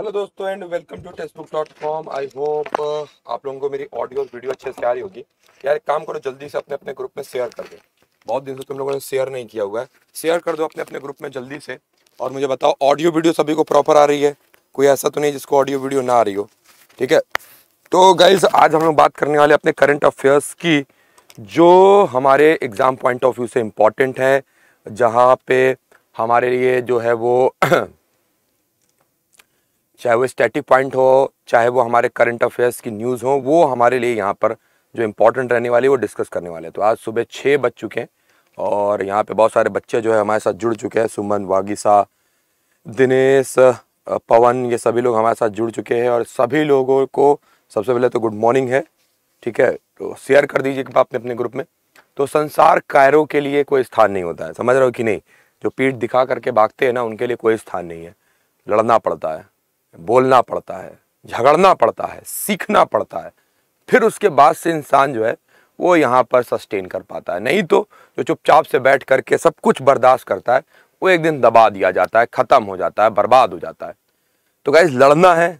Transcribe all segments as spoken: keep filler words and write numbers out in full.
Hello दोस्तों and welcome to textbook dot com. I hope आप लोगों को मेरी ऑडियो और वीडियो अच्छे से आ रही होगी। यार एक काम करो, जल्दी से अपने अपने ग्रुप में शेयर कर दो। बहुत दिन से तुम लोगों ने शेयर नहीं किया हुआ है, शेयर कर दो अपने अपने ग्रुप में जल्दी से। और मुझे बताओ ऑडियो वीडियो सभी को प्रॉपर आ रही है, कोई ऐसा तो नहीं जिसको ऑडियो वीडियो ना आ रही हो, ठीक है। तो गाइज आज हम लोग बात करने वाले अपने करंट अफेयर्स की, जो हमारे एग्ज़ाम पॉइंट ऑफ व्यू से इम्पॉर्टेंट है, जहाँ पे हमारे लिए जो है वो चाहे वो स्टैटिक पॉइंट हो, चाहे वो हमारे करंट अफेयर्स की न्यूज़ हो, वो हमारे लिए यहाँ पर जो इम्पोर्टेंट रहने वाली है वो डिस्कस करने वाले हैं। तो आज सुबह छः बज चुके हैं और यहाँ पे बहुत सारे बच्चे जो है हमारे साथ जुड़ चुके हैं। सुमन, वागीसा, दिनेश, पवन, ये सभी लोग हमारे साथ जुड़ चुके हैं। और सभी लोगों को सबसे पहले तो गुड मॉर्निंग है, ठीक है। तो शेयर कर दीजिए कि आपने अपने ग्रुप में। तो संसार कायरों के लिए कोई स्थान नहीं होता है, समझ रहे हो कि नहीं। जो पीठ दिखा करके भागते हैं ना, उनके लिए कोई स्थान नहीं है। लड़ना पड़ता है, बोलना पड़ता है, झगड़ना पड़ता है, सीखना पड़ता है, फिर उसके बाद से इंसान जो है वो यहाँ पर सस्टेन कर पाता है। नहीं तो जो चुपचाप से बैठ करके सब कुछ बर्दाश्त करता है, वो एक दिन दबा दिया जाता है, ख़त्म हो जाता है, बर्बाद हो जाता है। तो गाइस लड़ना है,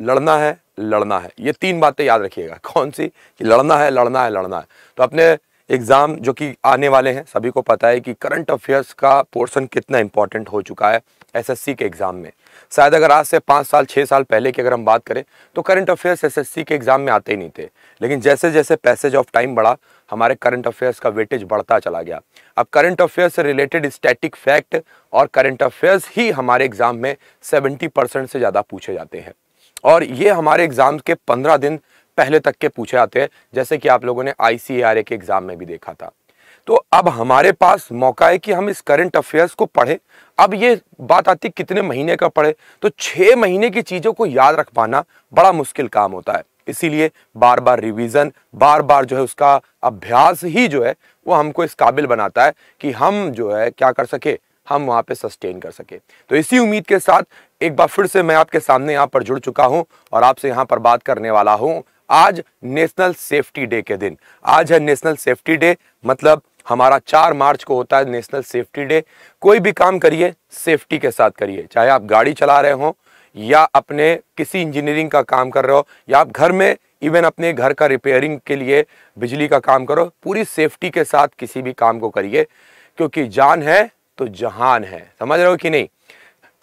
लड़ना है, लड़ना है, ये तीन बातें याद रखिएगा। कौन सी? लड़ना है, लड़ना है, लड़ना है। तो अपने एग्ज़ाम जो कि आने वाले हैं, सभी को पता है कि करंट अफेयर्स का पोर्शन कितना इम्पॉर्टेंट हो चुका है एसएससी के एग्ज़ाम में। शायद अगर आज से पाँच साल छः साल पहले की अगर हम बात करें तो करंट अफेयर्स एसएससी के एग्ज़ाम में आते ही नहीं थे, लेकिन जैसे जैसे पैसेज ऑफ टाइम बढ़ा, हमारे करंट अफेयर्स का वेटेज बढ़ता चला गया। अब करंट अफेयर्स से रिलेटेड स्टैटिक फैक्ट और करंट अफेयर्स ही हमारे एग्ज़ाम में सेवेंटी परसेंट से ज़्यादा पूछे जाते हैं, और ये हमारे एग्ज़ाम के पंद्रह दिन पहले तक के पूछे जाते हैं, जैसे कि आप लोगों ने आई सी ए आर ए के एग्ज़ाम में भी देखा था। तो अब हमारे पास मौका है कि हम इस करंट अफेयर्स को पढ़ें। अब ये बात आती है कितने महीने का पढ़े, तो छः महीने की चीज़ों को याद रख पाना बड़ा मुश्किल काम होता है। इसीलिए बार बार रिवीजन, बार बार जो है उसका अभ्यास ही जो है वो हमको इस काबिल बनाता है कि हम जो है क्या कर सके, हम वहाँ पे सस्टेन कर सके। तो इसी उम्मीद के साथ एक बार फिर से मैं आपके सामने यहाँ पर जुड़ चुका हूँ और आपसे यहाँ पर बात करने वाला हूँ। आज नेशनल सेफ्टी डे के दिन, आज है नेशनल सेफ्टी डे, मतलब हमारा चार मार्च को होता है नेशनल सेफ्टी डे। कोई भी काम करिए सेफ्टी के साथ करिए, चाहे आप गाड़ी चला रहे हो या अपने किसी इंजीनियरिंग का काम कर रहे हो, या आप घर में इवन अपने घर का रिपेयरिंग के लिए बिजली का काम करो, पूरी सेफ्टी के साथ किसी भी काम को करिए, क्योंकि जान है तो जहान है, समझ रहे हो कि नहीं।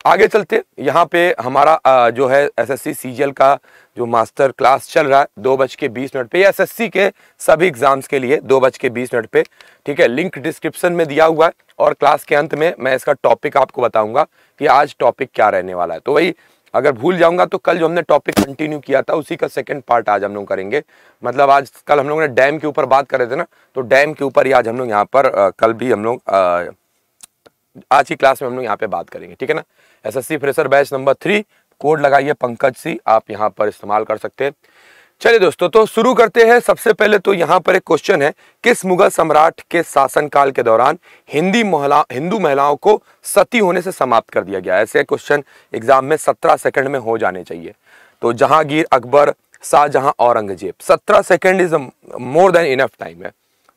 आगे चलते, यहाँ पे हमारा जो है एसएससी सीजीएल का जो मास्टर क्लास चल रहा है दो बज के बीस मिनट पर, एसएससी के सभी एग्ज़ाम्स के लिए दो बज के बीस मिनट पर, ठीक है। लिंक डिस्क्रिप्शन में दिया हुआ है और क्लास के अंत में मैं इसका टॉपिक आपको बताऊंगा कि आज टॉपिक क्या रहने वाला है। तो वही अगर भूल जाऊंगा तो कल जो हमने टॉपिक कंटिन्यू किया था उसी का सेकंड पार्ट आज हम लोग करेंगे। मतलब आज कल हम लोगों ने डैम के ऊपर बात कर रहे थे ना, तो डैम के ऊपर ही आज हम लोग यहाँ पर आ, कल भी हम लोग आज की क्लास में हम लोग यहाँ पे बात करेंगे, ठीक है ना। SSC fresher batch number three, code लगाइए पंकज सी, आप यहाँ पर इस्तेमाल कर सकते हैं। चलिए दोस्तों, तो शुरू करते हैं। सबसे पहले तो यहाँ पर एक क्वेश्चन है, किस मुगल सम्राट के शासनकाल के दौरान हिंदी महिला हिंदू महिलाओं को सती होने से समाप्त कर दिया गया। ऐसे क्वेश्चन एग्जाम में सत्रह सेकंड में हो जाने चाहिए। तो जहांगीर, अकबर, शाहजहां, औरंगजेब, सत्रह second is more than enough time है,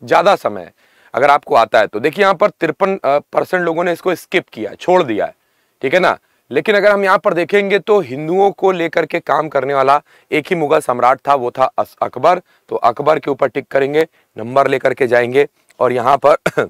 ज़्यादा समय है। अगर आपको आता है तो देखिए, यहाँ पर तिरपन परसेंट लोगों ने इसको स्किप किया, छोड़ दिया है, ठीक है ना। लेकिन अगर हम यहाँ पर देखेंगे तो हिंदुओं को लेकर के काम करने वाला एक ही मुगल सम्राट था, वो था अकबर। तो अकबर के ऊपर टिक करेंगे, नंबर लेकर के जाएंगे, और यहाँ पर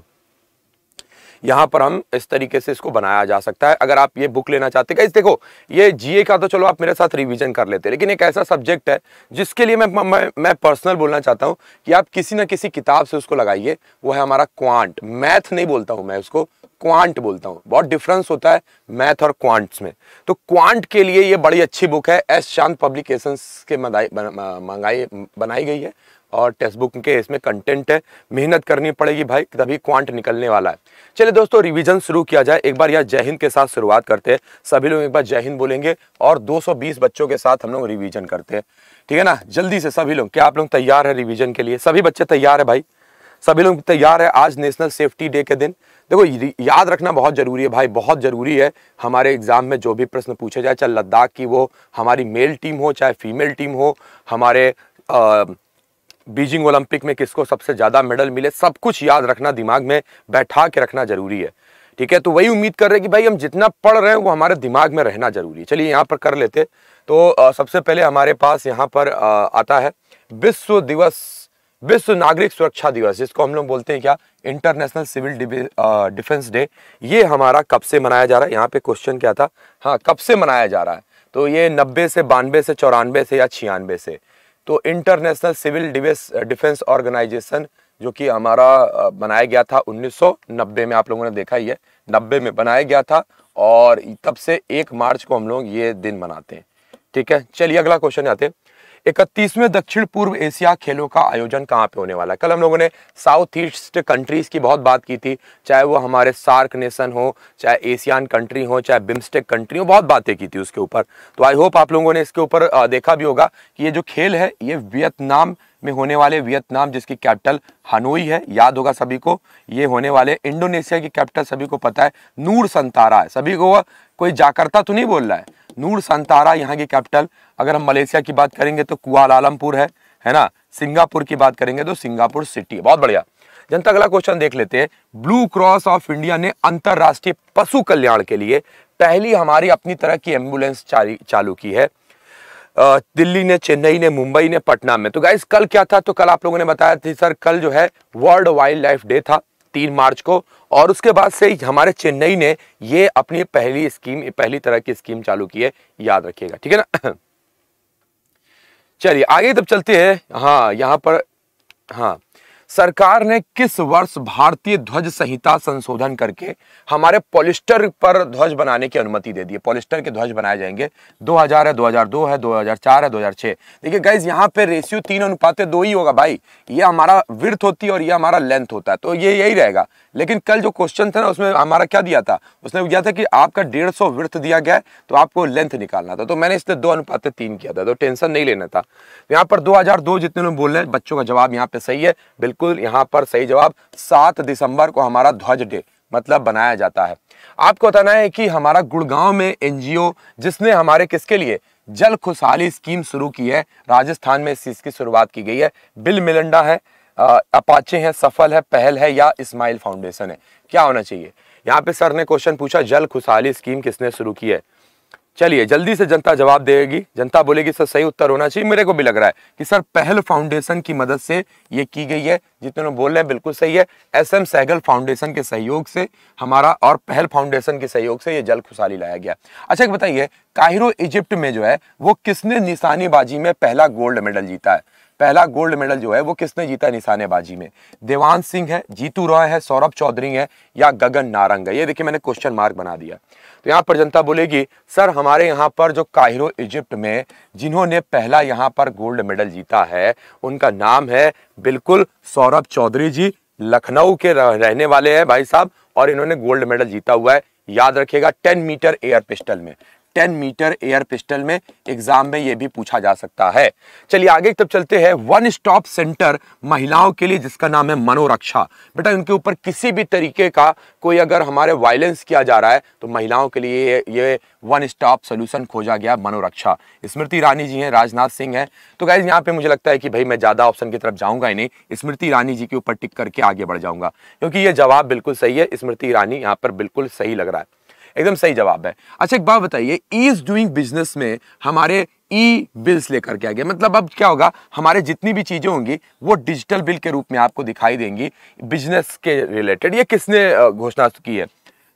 यहाँ पर हम इस तरीके से इसको बनाया जा सकता है। अगर आप ये बुक लेना चाहते हैं, देखो ये जीए का तो चलो आप मेरे साथ रिवीजन कर लेते हैं, लेकिन एक ऐसा सब्जेक्ट है जिसके लिए मैं मैं, मैं पर्सनल बोलना चाहता हूँ कि आप किसी ना किसी किताब से उसको लगाइए। वो है हमारा क्वांट, मैथ नहीं बोलता हूँ मैं उसको, क्वांट बोलता हूँ। बहुत डिफरेंस होता है मैथ और क्वांट्स में। तो क्वांट के लिए ये बड़ी अच्छी बुक है, एस शांत पब्लिकेशंस के मंगाई बनाई गई है, और टेक्स्ट बुक के इसमें कंटेंट है। मेहनत करनी पड़ेगी भाई, तभी क्वांट निकलने वाला है। चलिए दोस्तों, रिवीजन शुरू किया जाए। एक बार यहाँ जय हिंद के साथ शुरुआत करते हैं, सभी लोग एक बार जय हिंद बोलेंगे और दो सौ बीस बच्चों के साथ हम लोग रिवीजन करते हैं, ठीक है ना। जल्दी से सभी लोग, क्या आप लोग तैयार है रिवीजन के लिए? सभी बच्चे तैयार है भाई, सभी लोग तैयार है। आज नेशनल सेफ्टी डे के दिन देखो, याद रखना बहुत ज़रूरी है भाई, बहुत ज़रूरी है। हमारे एग्ज़ाम में जो भी प्रश्न पूछे जाए, चाहे लद्दाख की वो हमारी मेल टीम हो, चाहे फीमेल टीम हो, हमारे बीजिंग ओलंपिक में किसको सबसे ज़्यादा मेडल मिले, सब कुछ याद रखना, दिमाग में बैठा के रखना ज़रूरी है, ठीक है, तो वही उम्मीद कर रहे हैं कि भाई हम जितना पढ़ रहे हैं वो हमारे दिमाग में रहना जरूरी है। चलिए यहाँ पर कर लेते। तो आ, सबसे पहले हमारे पास यहाँ पर आ, आता है विश्व दिवस, विश्व नागरिक सुरक्षा दिवस, जिसको हम लोग बोलते हैं क्या, इंटरनेशनल सिविल डिफेंस डे। ये हमारा कब से मनाया जा रहा है, यहाँ पे क्वेश्चन क्या था, हाँ कब से मनाया जा रहा है, तो ये नब्बे से बानवे से चौरानवे से या छियानवे से। तो इंटरनेशनल सिविल डिफेंस ऑर्गेनाइजेशन जो कि हमारा बनाया गया था उन्नीस सौ नब्बे में, आप लोगों ने देखा ही है नब्बे में बनाया गया था, और तब से एक मार्च को हम लोग ये दिन मनाते हैं। ठीक है, चलिए अगला क्वेश्चन आते हैं। इकतीसवें दक्षिण पूर्व एशिया खेलों का आयोजन कहाँ पे होने वाला है। कल हम लोगों ने साउथ ईस्ट कंट्रीज की बहुत बात की थी, चाहे वो हमारे सार्क नेशन हो, चाहे एशियन कंट्री हो, चाहे बिम्स्टेक कंट्री हो, बहुत बातें की थी उसके ऊपर। तो आई होप आप लोगों ने इसके ऊपर देखा भी होगा कि ये जो खेल है ये वियतनाम में होने वाले, वियतनाम जिसकी कैपिटल हनोई है, याद होगा सभी को, ये होने वाले। इंडोनेशिया की कैपिटल सभी को पता है, नूर संतारा है, सभी को कोई जाकर्ता तो नहीं बोल रहा है, नूर संतारा यहाँ की कैपिटल। अगर हम मलेशिया की बात करेंगे तो कुआलालंपुर है, है ना। सिंगापुर की बात करेंगे तो सिंगापुर सिटी। बहुत बढ़िया जनता, अगला क्वेश्चन देख लेते हैं। ब्लू क्रॉस ऑफ इंडिया ने अंतरराष्ट्रीय पशु कल्याण के लिए पहली हमारी अपनी तरह की एम्बुलेंस चालू की है। दिल्ली ने, चेन्नई ने, मुंबई ने, पटना में। तो गाइज कल क्या था, तो कल आप लोगों ने बताया थी सर, कल जो है वर्ल्ड वाइल्ड लाइफ डे था तीन मार्च को, और उसके बाद से हमारे चेन्नई ने ये अपनी पहली स्कीम, पहली तरह की स्कीम चालू की है, याद रखिएगा, ठीक है ना। चलिए आगे तब चलते हैं। हाँ यहाँ पर, हाँ सरकार ने किस वर्ष भारतीय ध्वज संहिता संशोधन करके हमारे पॉलिस्टर पर ध्वज बनाने की अनुमति दे दी है। पॉलिस्टर के ध्वज बनाए जाएंगे, दो हज़ार है, दो हज़ार दो है, दो हज़ार चार है, दो हज़ार छह। देखिए गाइज यहाँ पे रेशियो तीन अनुपात दो ही होगा भाई, ये हमारा विड्थ होती है और ये हमारा लेंथ होता है, तो ये यही रहेगा। लेकिन कल जो क्वेश्चन था ना उसमें हमारा क्या दिया था, उसने दिया था कि आपका डेढ़ सौ विड्थ दिया गया है तो आपको लेंथ निकालना था, तो मैंने इसलिए दो अनुपात तीन किया था, तो टेंशन नहीं लेना था। यहाँ पर दो हज़ार दो जितने लोग बोल रहे हैं, बच्चों का जवाब यहाँ पे सही है, बिल्कुल यहाँ पर सही जवाब। सात दिसंबर को हमारा ध्वज डे मतलब बनाया जाता है। आपको बताना है कि हमारा गुड़गांव में एनजीओ जिसने हमारे किसके लिए जल खुशहाली स्कीम शुरू की है, राजस्थान में इस चीज की शुरुआत की गई है। बिल मिलिंडा है, अपाचे है, सफल है, पहल है या इस्माइल फाउंडेशन है, क्या होना चाहिए। यहाँ पे सर ने क्वेश्चन पूछा, जल खुशहाली स्कीम किसने शुरू की है। चलिए जल्दी से जनता जवाब देगी, जनता बोलेगी सर सही उत्तर होना चाहिए। मेरे को भी लग रहा है कि सर पहल फाउंडेशन की मदद से ये की गई है, जितने लोग बोल रहे हैं बिल्कुल सही है। एस एम सहगल फाउंडेशन के सहयोग से हमारा और पहल फाउंडेशन के सहयोग से ये जल खुशहाली लाया गया। अच्छा एक बताइए, काहिरो इजिप्ट में जो है वो किसने निशानेबाजी में पहला गोल्ड मेडल जीता है, पहला गोल्ड मेडल जो है वो किसने जीता निशानेबाजी में। देवान सिंह है, जीतू रॉय है, सौरभ चौधरी है या गगन नारंग है। ये देखिए मैंने क्वेश्चन मार्क बना दिया। तो यहाँ पर जनता बोलेगी सर हमारे यहाँ पर जो काहिरो इजिप्ट में जिन्होंने पहला यहाँ पर गोल्ड मेडल जीता है उनका नाम है बिल्कुल सौरभ चौधरी जी, लखनऊ के रहने वाले हैं भाई साहब, और इन्होंने गोल्ड मेडल जीता हुआ है, याद रखिएगा। टेन मीटर एयर पिस्टल में, टेन मीटर एयर पिस्टल में एग्जाम में ये भी पूछा जा सकता है। चलिए आगे तब चलते हैं। वन स्टॉप सेंटर महिलाओं के लिए जिसका नाम है मनोरक्षा, बेटा इनके ऊपर किसी भी तरीके का कोई अगर हमारे वायलेंस किया जा रहा है तो महिलाओं के लिए ये वन स्टॉप सोल्यूशन खोजा गया, मनोरक्षा। स्मृति ईरानी जी हैं, राजनाथ सिंह हैं। तो गाइज यहाँ पे मुझे लगता है कि भाई मैं ज़्यादा ऑप्शन की तरफ जाऊँगा ही नहीं, स्मृति ईरानी जी के ऊपर टिक करके आगे बढ़ जाऊँगा, क्योंकि ये जवाब बिल्कुल सही है। स्मृति ईरानी यहाँ पर बिल्कुल सही लग रहा है, एकदम सही जवाब है। अच्छा एक बात बताइए, ईज डूइंग बिजनेस में हमारे ई बिल्स लेकर के आ गए, मतलब अब क्या होगा हमारे जितनी भी चीजें होंगी वो डिजिटल बिल के रूप में आपको दिखाई देंगी बिजनेस के रिलेटेड। ये किसने घोषणा की है,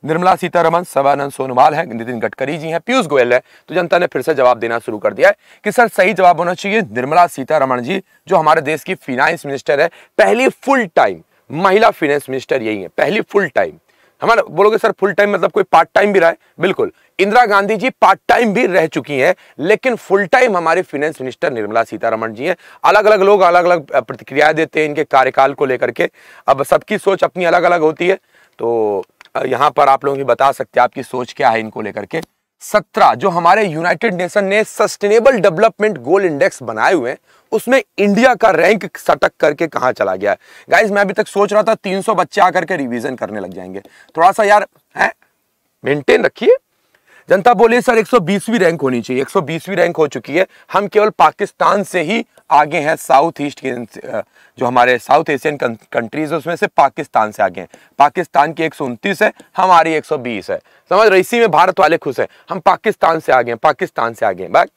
निर्मला सीतारमण, सर्बानंद सोनोवाल है, नितिन गडकरी जी हैं, पीयूष गोयल है। तो जनता ने फिर से जवाब देना शुरू कर दिया है कि सर सही जवाब होना चाहिए निर्मला सीतारमण जी, जो हमारे देश की फाइनेंस मिनिस्टर है, पहली फुल टाइम महिला फाइनेंस मिनिस्टर यही है, पहली फुल टाइम। हमारा बोलोगे सर फुल टाइम मतलब कोई पार्ट टाइम भी रहा है, बिल्कुल इंदिरा गांधी जी पार्ट टाइम भी रह चुकी हैं, लेकिन फुल टाइम हमारे फाइनेंस मिनिस्टर निर्मला सीतारमण जी हैं। अलग अलग लोग अलग अलग प्रतिक्रिया देते हैं इनके कार्यकाल को लेकर के, अब सबकी सोच अपनी अलग अलग होती है, तो यहाँ पर आप लोग भी बता सकते हैं आपकी सोच क्या है इनको लेकर के। सत्रह जो हमारे यूनाइटेड नेशन ने सस्टेनेबल डेवलपमेंट गोल इंडेक्स बनाए हुए हैं उसमें इंडिया का रैंक सटक करके कहाँ चला गया है। गाइस मैं अभी तक सोच रहा था तीन सौ बच्चे आकर के रिवीजन करने लग जाएंगे, थोड़ा सा यार है मेंटेन रखिए। जनता बोले सर एक सौ बीसवीं रैंक होनी चाहिए, एक सौ बीसवीं रैंक हो चुकी है, हम केवल पाकिस्तान से ही आगे हैं साउथ ईस्ट के, जो हमारे साउथ एशियन कंट्रीज है उसमें से पाकिस्तान से आगे हैं। पाकिस्तान की एक सौ उनतीस है, हमारी एक सौ बीस है, समझ रहे। इसी में भारत वाले खुश हैं, हम पाकिस्तान से आगे हैं, पाकिस्तान से आगे हैं। बात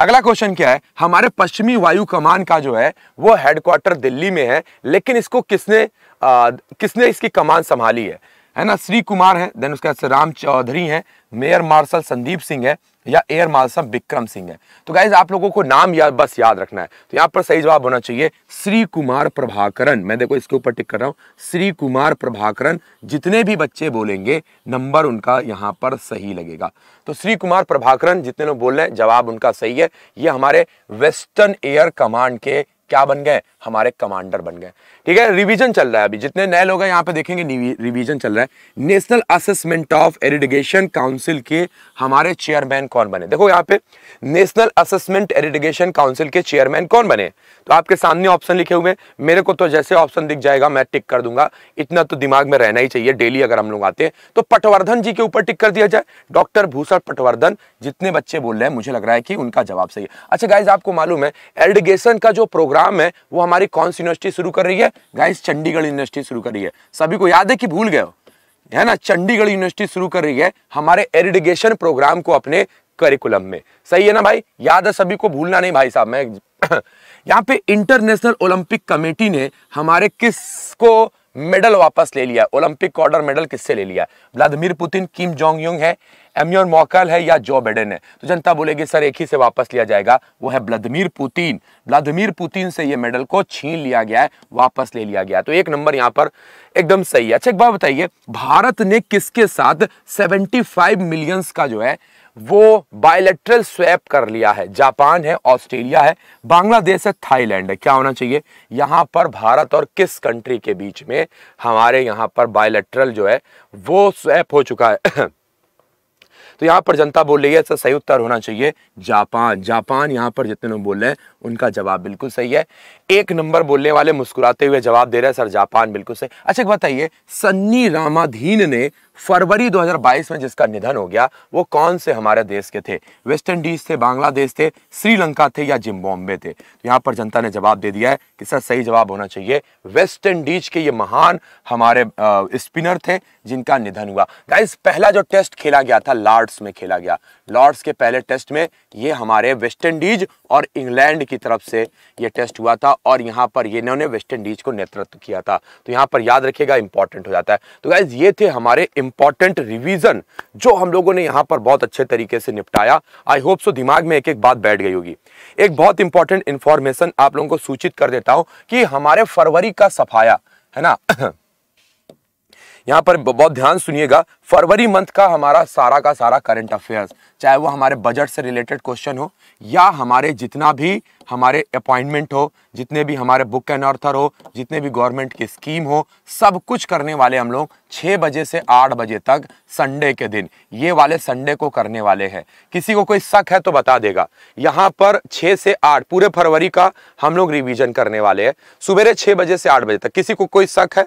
अगला क्वेश्चन क्या है, हमारे पश्चिमी वायु कमान का जो है वो हेडक्वार्टर दिल्ली में है, लेकिन इसको किसने आ, किसने इसकी कमान संभाली है, है ना। श्री कुमार हैं, देन उसके बाद राम चौधरी हैं, मेयर मार्शल संदीप सिंह है या एयर मार्शल विक्रम सिंह है। तो गाइज आप लोगों को नाम याद बस याद रखना है। तो यहाँ पर सही जवाब होना चाहिए श्री कुमार प्रभाकरन। मैं देखो इसके ऊपर टिक कर रहा हूँ, श्री कुमार प्रभाकरन। जितने भी बच्चे बोलेंगे नंबर उनका यहाँ पर सही लगेगा। तो श्री कुमार प्रभाकरन जितने लोग बोल रहे हैं जवाब उनका सही है। ये हमारे वेस्टर्न एयर कमांड के क्या बन गए, हमारे कमांडर बन गए। ठीक है, रिवीजन चल रहा है अभी, जितने नए लोग हैं यहाँ पे देखेंगे रिवीजन चल रहा है। National assessment of irrigation council के हमारे चेयरमैन कौन बने, देखो यहाँ पे नेशनल असेसमेंट इरिगेशन काउंसिल के चेयरमैन कौन बने। तो आपके सामने ऑप्शन लिखे हुए, मेरे को तो जैसे ऑप्शन दिख जाएगा मैं टिक कर दूंगा, इतना तो दिमाग में रहना ही चाहिए डेली अगर हम लोग आते हैं तो। पटवर्धन जी के ऊपर टिक कर दिया जाए, डॉक्टर भूषण पटवर्धन। जितने बच्चे बोल रहे हैं मुझे लग रहा है कि उनका जवाब सही है। अच्छा गाइज आपको मालूम है इरिगेशन का जो प्रोग्राम है वो हमारी कौन सी यूनिवर्सिटी शुरू कर रही है गाइस, चंडीगढ़ यूनिवर्सिटी शुरू कर रही है। सभी को याद है कि भूल गए हो, है ना। चंडीगढ़ यूनिवर्सिटी शुरू कर रही है हमारे इरिगेशन प्रोग्राम को अपने करिकुलम में, सही है ना भाई, याद है सभी को, भूलना नहीं भाई साहब। मैं यहाँ पे इंटरनेशनल ओलंपिक कमेटी ने हमारे किसको मेडल वापस ले लिया, ओलंपिक क्वार्टर मेडल किससे ले लिया, Vladimir Putin, Kim Jong Un है, एम्योन मॉकल है या जो बाइडेन है। तो जनता बोलेगी सर एक ही से वापस लिया जाएगा, वो है व्लादिमीर पुतिन। व्लादिमीर पुतिन से ये मेडल को छीन लिया गया है, वापस ले लिया गया। तो एक नंबर यहाँ पर एकदम सही है। अच्छा एक बात बताइए, भारत ने किसके साथ पचहत्तर मिलियन का जो है वो बायलैटरल स्वैप कर लिया है, जापान है, ऑस्ट्रेलिया है, बांग्लादेश है, थाईलैंड है। क्या होना चाहिए यहाँ पर, भारत और किस कंट्री के बीच में हमारे यहाँ पर बायलैटरल जो है वो स्वैप हो चुका है। तो यहाँ पर जनता बोल रही है सर सही उत्तर होना चाहिए जापान। जापान यहाँ पर जितने लोग बोल रहे हैं उनका जवाब बिल्कुल सही है। एक नंबर बोलने वाले मुस्कुराते हुए जवाब दे रहे हैं सर जापान बिल्कुल सही। अच्छा एक बताइए, सन्नी रामाधीन ने फरवरी दो हज़ार बाईस में जिसका निधन हो गया वो कौन से हमारे देश के थे, वेस्ट इंडीज थे, बांग्लादेश थे, श्रीलंका थे या जिम्बाब्वे थे। तो यहाँ पर जनता ने जवाब दे दिया है कि सर सही जवाब होना चाहिए वेस्ट इंडीज के ये महान हमारे स्पिनर थे जिनका निधन हुआ। गाइस पहला जो टेस्ट खेला गया था लॉर्ड्स में खेला गया, लॉर्ड्स के पहले टेस्ट में ये हमारे वेस्ट इंडीज और इंग्लैंड की तरफ से ये टेस्ट हुआ था और यहाँ पर ये इन्होंने वेस्ट इंडीज को नेतृत्व किया था। तो यहाँ पर याद रखिएगा इंपॉर्टेंट हो जाता है। तो गाइज ये थे हमारे इंपॉर्टेंट रिवीजन जो हम लोगों ने यहाँ पर बहुत अच्छे तरीके से निपटाया। आई होप सो दिमाग में एक एक बात बैठ गई होगी। एक बहुत इंपॉर्टेंट इंफॉर्मेशन आप लोगों को सूचित कर देता हूं कि हमारे फरवरी का सफाया है ना, यहाँ पर बहुत ध्यान सुनिएगा। फरवरी मंथ का हमारा सारा का सारा करंट अफेयर्स, चाहे वो हमारे बजट से रिलेटेड क्वेश्चन हो या हमारे जितना भी हमारे अपॉइंटमेंट हो, जितने भी हमारे बुक एंड ऑर्थर हो, जितने भी गवर्नमेंट की स्कीम हो, सब कुछ करने वाले हम लोग छः बजे से आठ बजे तक संडे के दिन, ये वाले संडे को करने वाले हैं। किसी को कोई शक है तो बता देगा। यहाँ पर छः से आठ पूरे फरवरी का हम लोग रिविजन करने वाले हैं, सुबह छः बजे से आठ बजे तक। किसी को कोई शक है,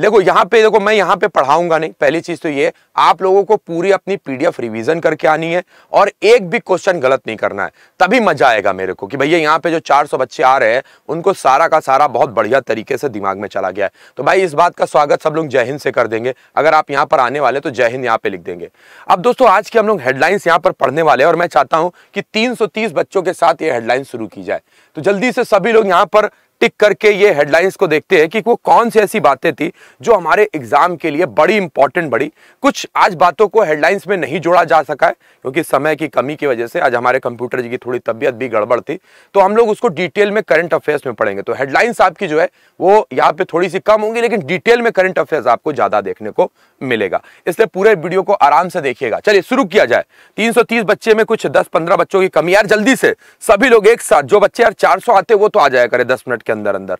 देखो यहाँ पे, देखो मैं यहाँ पे पढ़ाऊंगा नहीं। पहली चीज़ तो ये, आप लोगों को पूरी अपनी पीडीएफ रिवीजन करके आनी है और एक भी क्वेश्चन गलत नहीं करना है, तभी मजा आएगा मेरे को कि भैया यहाँ पे जो चार सौ बच्चे आ रहे हैं उनको सारा का सारा बहुत बढ़िया तरीके से दिमाग में चला गया है। तो भाई इस बात का स्वागत सब लोग जय हिंद से कर देंगे। अगर आप यहाँ पर आने वाले तो जय हिंद यहाँ पे लिख देंगे। अब दोस्तों आज की हम लोग हेडलाइंस यहाँ पर पढ़ने वाले हैं और मैं चाहता हूँ कि तीन सौ तीस बच्चों के साथ ये हेडलाइन शुरू की जाए। तो जल्दी से सभी लोग यहाँ पर टिक करके ये हेडलाइंस को देखते हैं कि वो कौन सी ऐसी बातें थी जो हमारे एग्जाम के लिए बड़ी इंपॉर्टेंट बड़ी। कुछ आज बातों को हेडलाइंस में नहीं जोड़ा जा सका है क्योंकि समय की कमी की वजह से आज हमारे कंप्यूटर जी की थोड़ी तबीयत भी गड़बड़ थी, तो हम लोग उसको डिटेल में करंट अफेयर्स में पढ़ेंगे। तो हेडलाइंस आपकी जो है वो यहाँ पे थोड़ी सी कम होंगी, लेकिन डिटेल में करंट अफेयर्स आपको ज्यादा देखने को मिलेगा, इसलिए पूरे वीडियो को आराम से देखिएगा। चलिए शुरू किया जाए। तीन सौ तीस बच्चे में कुछ दस पंद्रह बच्चों की कमी, यार जल्दी से सभी लोग एक साथ, जो बच्चे यार चार सौ आते वो तो आ जाया करे दस मिनट अंदर अंदर।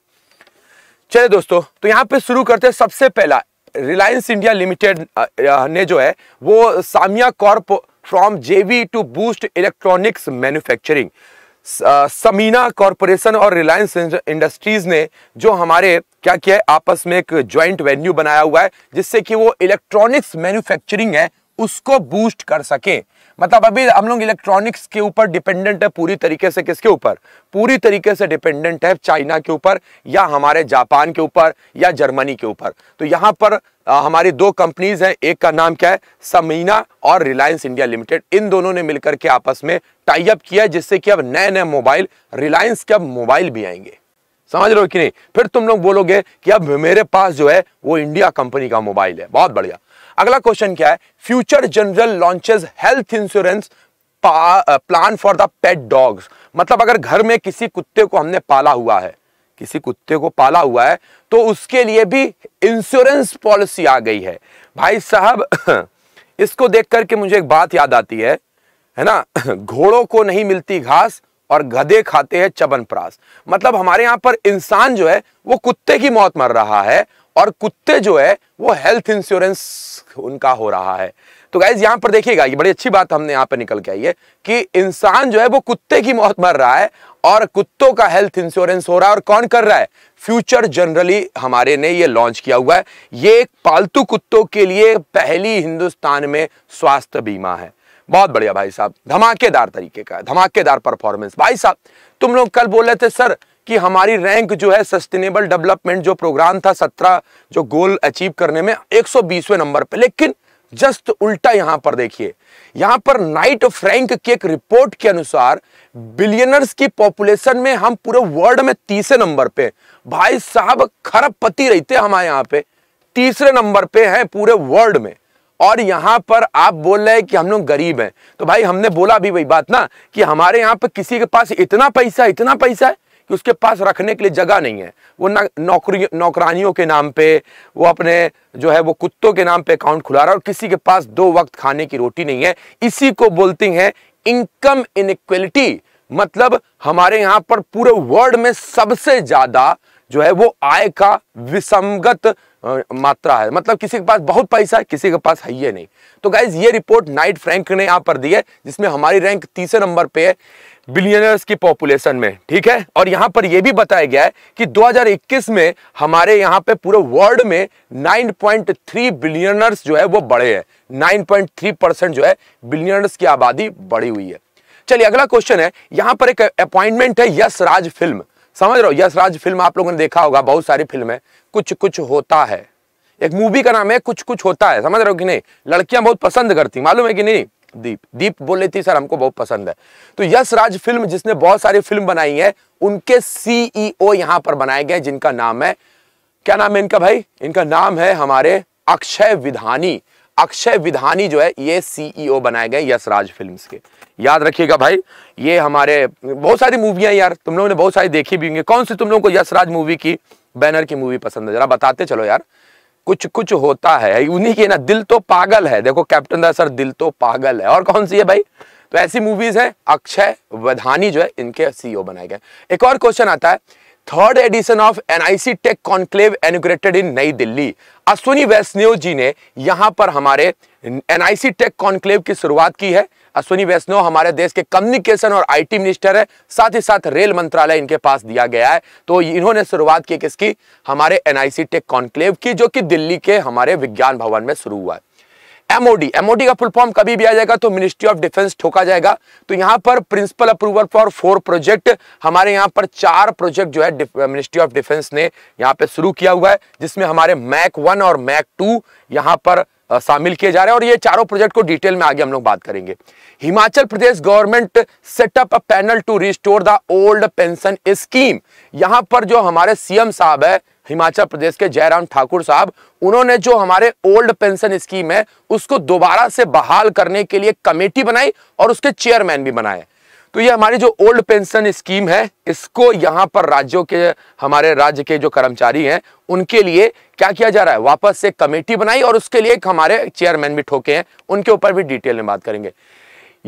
चलिए दोस्तों तो यहां पे शुरू करते हैं। सबसे पहला रिलायंस इंडिया लिमिटेड ने जो है वो Sanmina corp from JV to boost electronics manufacturing. Sanmina corporation और रिलायंस इंडस्ट्रीज ने जो हमारे क्या किया है, आपस में एक ज्वाइंट वेन्यू बनाया हुआ है जिससे कि वो इलेक्ट्रॉनिक्स मैन्युफैक्चरिंग है उसको बूस्ट कर सके। मतलब अभी हम लोग इलेक्ट्रॉनिक्स के ऊपर डिपेंडेंट है पूरी तरीके से। किसके ऊपर? पूरी तरीके से डिपेंडेंट है चाइना के ऊपर या हमारे जापान के ऊपर या जर्मनी के ऊपर। तो यहाँ पर आ, हमारी दो कंपनीज हैं, एक का नाम क्या है समीना और रिलायंस इंडिया लिमिटेड। इन दोनों ने मिलकर के आपस में टाई अप किया, जिससे कि अब नए नए मोबाइल, रिलायंस के अब मोबाइल भी आएंगे। समझ रहे हो कि नहीं? फिर तुम लोग बोलोगे कि अब मेरे पास जो है वो इंडिया कंपनी का मोबाइल है। बहुत बढ़िया। अगला क्वेश्चन क्या है? Future general launches health insurance plan for the pet dogs. मतलब अगर घर में किसी कुत्ते को हमने पाला हुआ है, किसी कुत्ते को पाला हुआ है तो उसके लिए भी इंश्योरेंस पॉलिसी आ गई है। भाई साहब, इसको देख करके मुझे एक बात याद आती है है ना, घोड़ों को नहीं मिलती घास और गधे खाते हैं चवनप्राश। मतलब हमारे यहाँ पर इंसान जो है वो कुत्ते की मौत मर रहा है और कुत्ते जो है वो हेल्थ इंश्योरेंस उनका हो रहा है। तो गाइज यहाँ पर देखिएगा, ये बड़ी अच्छी बात हमने यहाँ पर निकल के आई है कि इंसान जो है वो कुत्ते की मौत मर रहा है और कुत्तों का हेल्थ इंश्योरेंस हो रहा है। और कौन कर रहा है? फ्यूचर जनरली हमारे ने ये लॉन्च किया हुआ है। ये एक पालतू कुत्तों के लिए पहली हिंदुस्तान में स्वास्थ्य बीमा है। बहुत बढ़िया भाई साहब, धमाकेदार तरीके का, धमाकेदार परफॉर्मेंस। भाई साहब, तुम लोग कल बोल रहे थे सर कि हमारी रैंक जो है सस्टेनेबल डेवलपमेंट जो प्रोग्राम था सत्रह जो गोल अचीव करने में एक सौ बीसवें नंबर पे, लेकिन जस्ट उल्टा यहाँ पर देखिए। यहाँ पर नाइट फ्रैंक की एक रिपोर्ट के अनुसार बिलियनर्स की पॉपुलेशन में हम पूरे वर्ल्ड में तीसरे नंबर पे। भाई साहब, खरबपति रहते हमारे यहाँ पे, तीसरे नंबर पे है पूरे वर्ल्ड में। और यहाँ पर आप बोल रहे हैं कि हम लोग गरीब हैं। तो भाई हमने बोला भी वही बात ना कि हमारे यहाँ पर किसी के पास इतना पैसा इतना पैसा है कि उसके पास रखने के लिए जगह नहीं है। वो नौकरी नौकरानियों के नाम पे, वो अपने जो है वो कुत्तों के नाम पे अकाउंट खुला रहा है और किसी के पास दो वक्त खाने की रोटी नहीं है। इसी को बोलते हैं इनकम इनइक्वलिटी। मतलब हमारे यहाँ पर पूरे वर्ल्ड में सबसे ज़्यादा जो है वो आय का विसंगत मात्रा है। मतलब किसी के पास बहुत पैसा है, किसी के पास है ही नहीं। तो गाइज ये रिपोर्ट नाइट फ्रैंक ने यहाँ पर दी है, जिसमें हमारी रैंक तीसरे नंबर पे है बिलियनर्स की पॉपुलेशन में। ठीक है, और यहाँ पर यह भी बताया गया है कि दो हज़ार इक्कीस में हमारे यहाँ पे पूरे वर्ल्ड में नौ पॉइंट तीन बिलियनर्स जो है वो बढ़े हैं। नौ पॉइंट तीन परसेंट जो है बिलियनर्स की आबादी बढ़ी हुई है। चलिए अगला क्वेश्चन है, यहाँ पर एक अपॉइंटमेंट है यश राज फिल्म। समझ रहे हो, यश राज फिल्म आप लोगों ने देखा होगा, बहुत सारी फिल्म है। कुछ कुछ होता है, एक मूवी का नाम है कुछ कुछ होता है। समझ रहे हो कि नहीं? लड़कियां बहुत पसंद करती, मालूम है कि नहीं? दीप दीप बोल रही थी सर हमको बहुत पसंद है। तो यश राज फिल्म, जिसने बहुत सारी फिल्म बनाई है, उनके सीईओ यहाँ पर बनाए गए, जिनका नाम है, क्या नाम है इनका भाई? इनका नाम है हमारे अक्षय विधानी। अक्षय विधानी जो है ये सीईओ बनाए गए यश राज फिल्म्स के। याद रखिएगा भाई, ये हमारे बहुत सारी मूवियां यार तुम लोगों ने बहुत सारी देखी भी होंगी। कौन सी तुम लोगों को यश राज मूवी की बैनर की मूवी पसंद है? जरा बताते चलो यार। कुछ कुछ होता है उन्हीं की ना, दिल तो पागल है। देखो कैप्टन दा सर, दिल तो पागल है। और कौन सी है भाई? तो ऐसी मूवीज हैं, अक्षय विधानी जो है इनके सीईओ बनाए गए। एक और क्वेश्चन आता है, third edition of NIC tech conclave inaugurated in नई दिल्ली। अश्विनी वैष्णव जी ने यहाँ पर हमारे एनआईसी टेक कॉन्क्लेव की शुरुआत की है। अश्विनी वैष्णव हमारे देश के कम्युनिकेशन और आईटी मिनिस्टर है, साथ ही साथ रेल मंत्रालय इनके पास दिया गया है। तो इन्होंने शुरुआत की किसकी? हमारे एनआईसी टेक कॉन्क्लेव की, जो कि दिल्ली के हमारे विज्ञान भवन में शुरू हुआ है। एमओडी, एमओडी का फुल फॉर्म कभी भी आ जाएगा तो मिनिस्ट्री ऑफ डिफेंस ठोका जाएगा। तो यहाँ पर principal approval for four project, हमारे यहाँ पर चार प्रोजेक्ट जो है मिनिस्ट्री ऑफ डिफेंस ने यहाँ पे शुरू किया हुआ है, जिसमें हमारे मैक वन और मैक टू यहाँ पर शामिल किए जा रहे हैं। और ये चारों प्रोजेक्ट को डिटेल में आगे हम लोग बात करेंगे। Himachal Pradesh government setup a panel to restore the old pension scheme. यहाँ पर जो हमारे सीएम साहब है हिमाचल प्रदेश के जयराम ठाकुर साहब, उन्होंने जो हमारे ओल्ड पेंशन स्कीम है उसको दोबारा से बहाल करने के लिए कमेटी बनाई और उसके चेयरमैन भी बनाए। तो ये हमारी जो ओल्ड पेंशन स्कीम है, इसको यहाँ पर राज्यों के, हमारे राज्य के जो कर्मचारी हैं उनके लिए क्या किया जा रहा है, वापस से कमेटी बनाई और उसके लिए हमारे चेयरमैन भी ठोके हैं। उनके ऊपर भी डिटेल में बात करेंगे।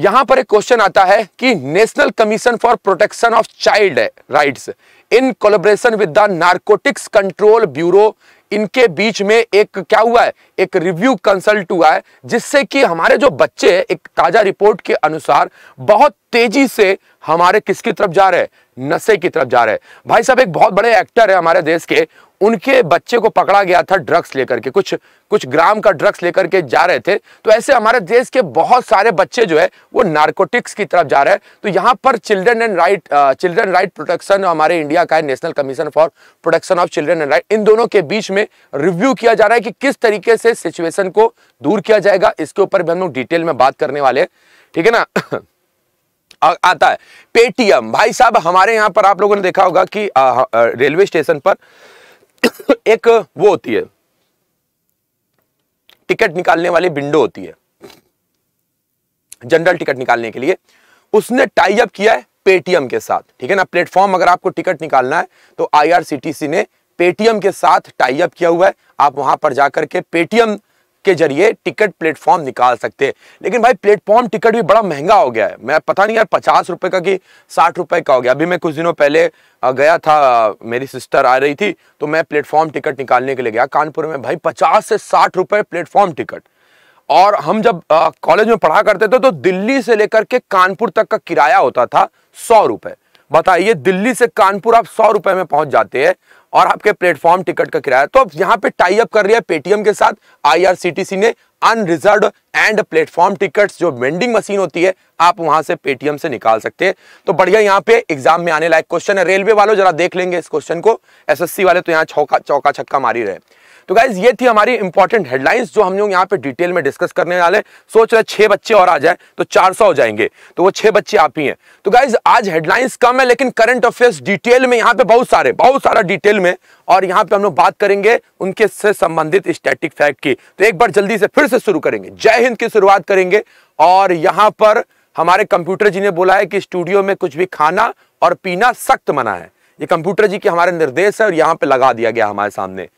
यहाँ पर एक क्वेश्चन आता है कि national commission for protection of child rights in collaboration with the narcotics control bureau, इनके बीच में एक क्या हुआ है, एक रिव्यू कंसल्ट हुआ है, जिससे कि हमारे जो बच्चे, एक ताजा रिपोर्ट के अनुसार बहुत तेजी से हमारे किसकी तरफ जा रहे हैं, नशे की तरफ जा रहे हैं। भाई साहब एक बहुत बड़े एक्टर है हमारे देश के, उनके बच्चे को पकड़ा गया था ड्रग्स लेकर के, कुछ कुछ ग्राम का ड्रग्स लेकर के जा रहे थे। तो ऐसे हमारे देश के बहुत सारे बच्चे जो है वो नार्कोटिक्स की तरफ जा रहे हैं। तो यहाँ पर children and right children right protection हमारे इंडिया का है, national commission for protection of children and right, इन दोनों के बीच में रिव्यू किया जा रहा है कि किस तरीके से सिचुएशन को दूर किया जाएगा। इसके ऊपर भी हम लोग डिटेल में बात करने वाले हैं, ठीक है ना। आता है पेटीएम। भाई साहब हमारे यहाँ पर आप लोगों ने देखा होगा कि रेलवे स्टेशन पर एक वो होती है, टिकट निकालने वाली विंडो होती है जनरल टिकट निकालने के लिए, उसने टाई अप किया है पेटीएम के साथ, ठीक है ना। प्लेटफॉर्म अगर आपको टिकट निकालना है तो आईआरसीटीसी ने पेटीएम के साथ टाई अप किया हुआ है, आप वहां पर जाकर के पेटीएम के जरिए टिकट प्लेटफॉर्म निकाल सकते हैं। लेकिन भाई प्लेटफॉर्म टिकट भी बड़ा महंगा हो गया है, मैं पता नहीं यार पचास रुपए का कि साठ रुपए का हो गया। अभी मैं कुछ दिनों पहले गया था, मेरी सिस्टर आ रही थी तो मैं प्लेटफॉर्म टिकट निकालने के लिए गया कानपुर में, भाई पचास से साठ रुपए प्लेटफॉर्म टिकट। और हम जब कॉलेज में पढ़ा करते थे तो दिल्ली से लेकर के कानपुर तक का किराया होता था सौ रुपये। बताइए दिल्ली से कानपुर आप सौ रुपए में पहुंच जाते हैं और आपके प्लेटफॉर्म टिकट का किराया। तो अब यहाँ पे टाई अप कर रही है पेटीएम के साथ आईआरसीटीसी ने, अनरिजर्व एंड प्लेटफॉर्म टिकट्स जो वेंडिंग मशीन होती है आप वहां से पेटीएम से निकाल सकते हैं। तो बढ़िया यहाँ पे एग्जाम में आने लायक क्वेश्चन है। रेलवे वालों जरा देख लेंगे इस क्वेश्चन को, एसएससी वाले तो यहाँ चौका चौका छक्का मारी रहे। तो गाइज ये थी हमारी इंपॉर्टेंट हेडलाइंस जो हम लोग यहाँ पे डिटेल में डिस्कस करने वाले। सोच रहे छह बच्चे और आ जाए तो चार सौ हो जाएंगे, तो वो छह बच्चे आप ही हैं। तो गाइज आज हेडलाइंस कम है लेकिन करंट अफेयर्स डिटेल में यहाँ पे बहुत सारे बहुत सारा डिटेल में, और यहाँ पे हम लोग बात करेंगे उनके से संबंधित स्टैटिक फैक्ट की। तो एक बार जल्दी से फिर से शुरू करेंगे, जय हिंद की शुरुआत करेंगे। और यहाँ पर हमारे कंप्यूटर जी ने बोला है कि स्टूडियो में कुछ भी खाना और पीना सख्त मना है, ये कंप्यूटर जी के हमारे निर्देश है और यहाँ पे लगा दिया गया हमारे सामने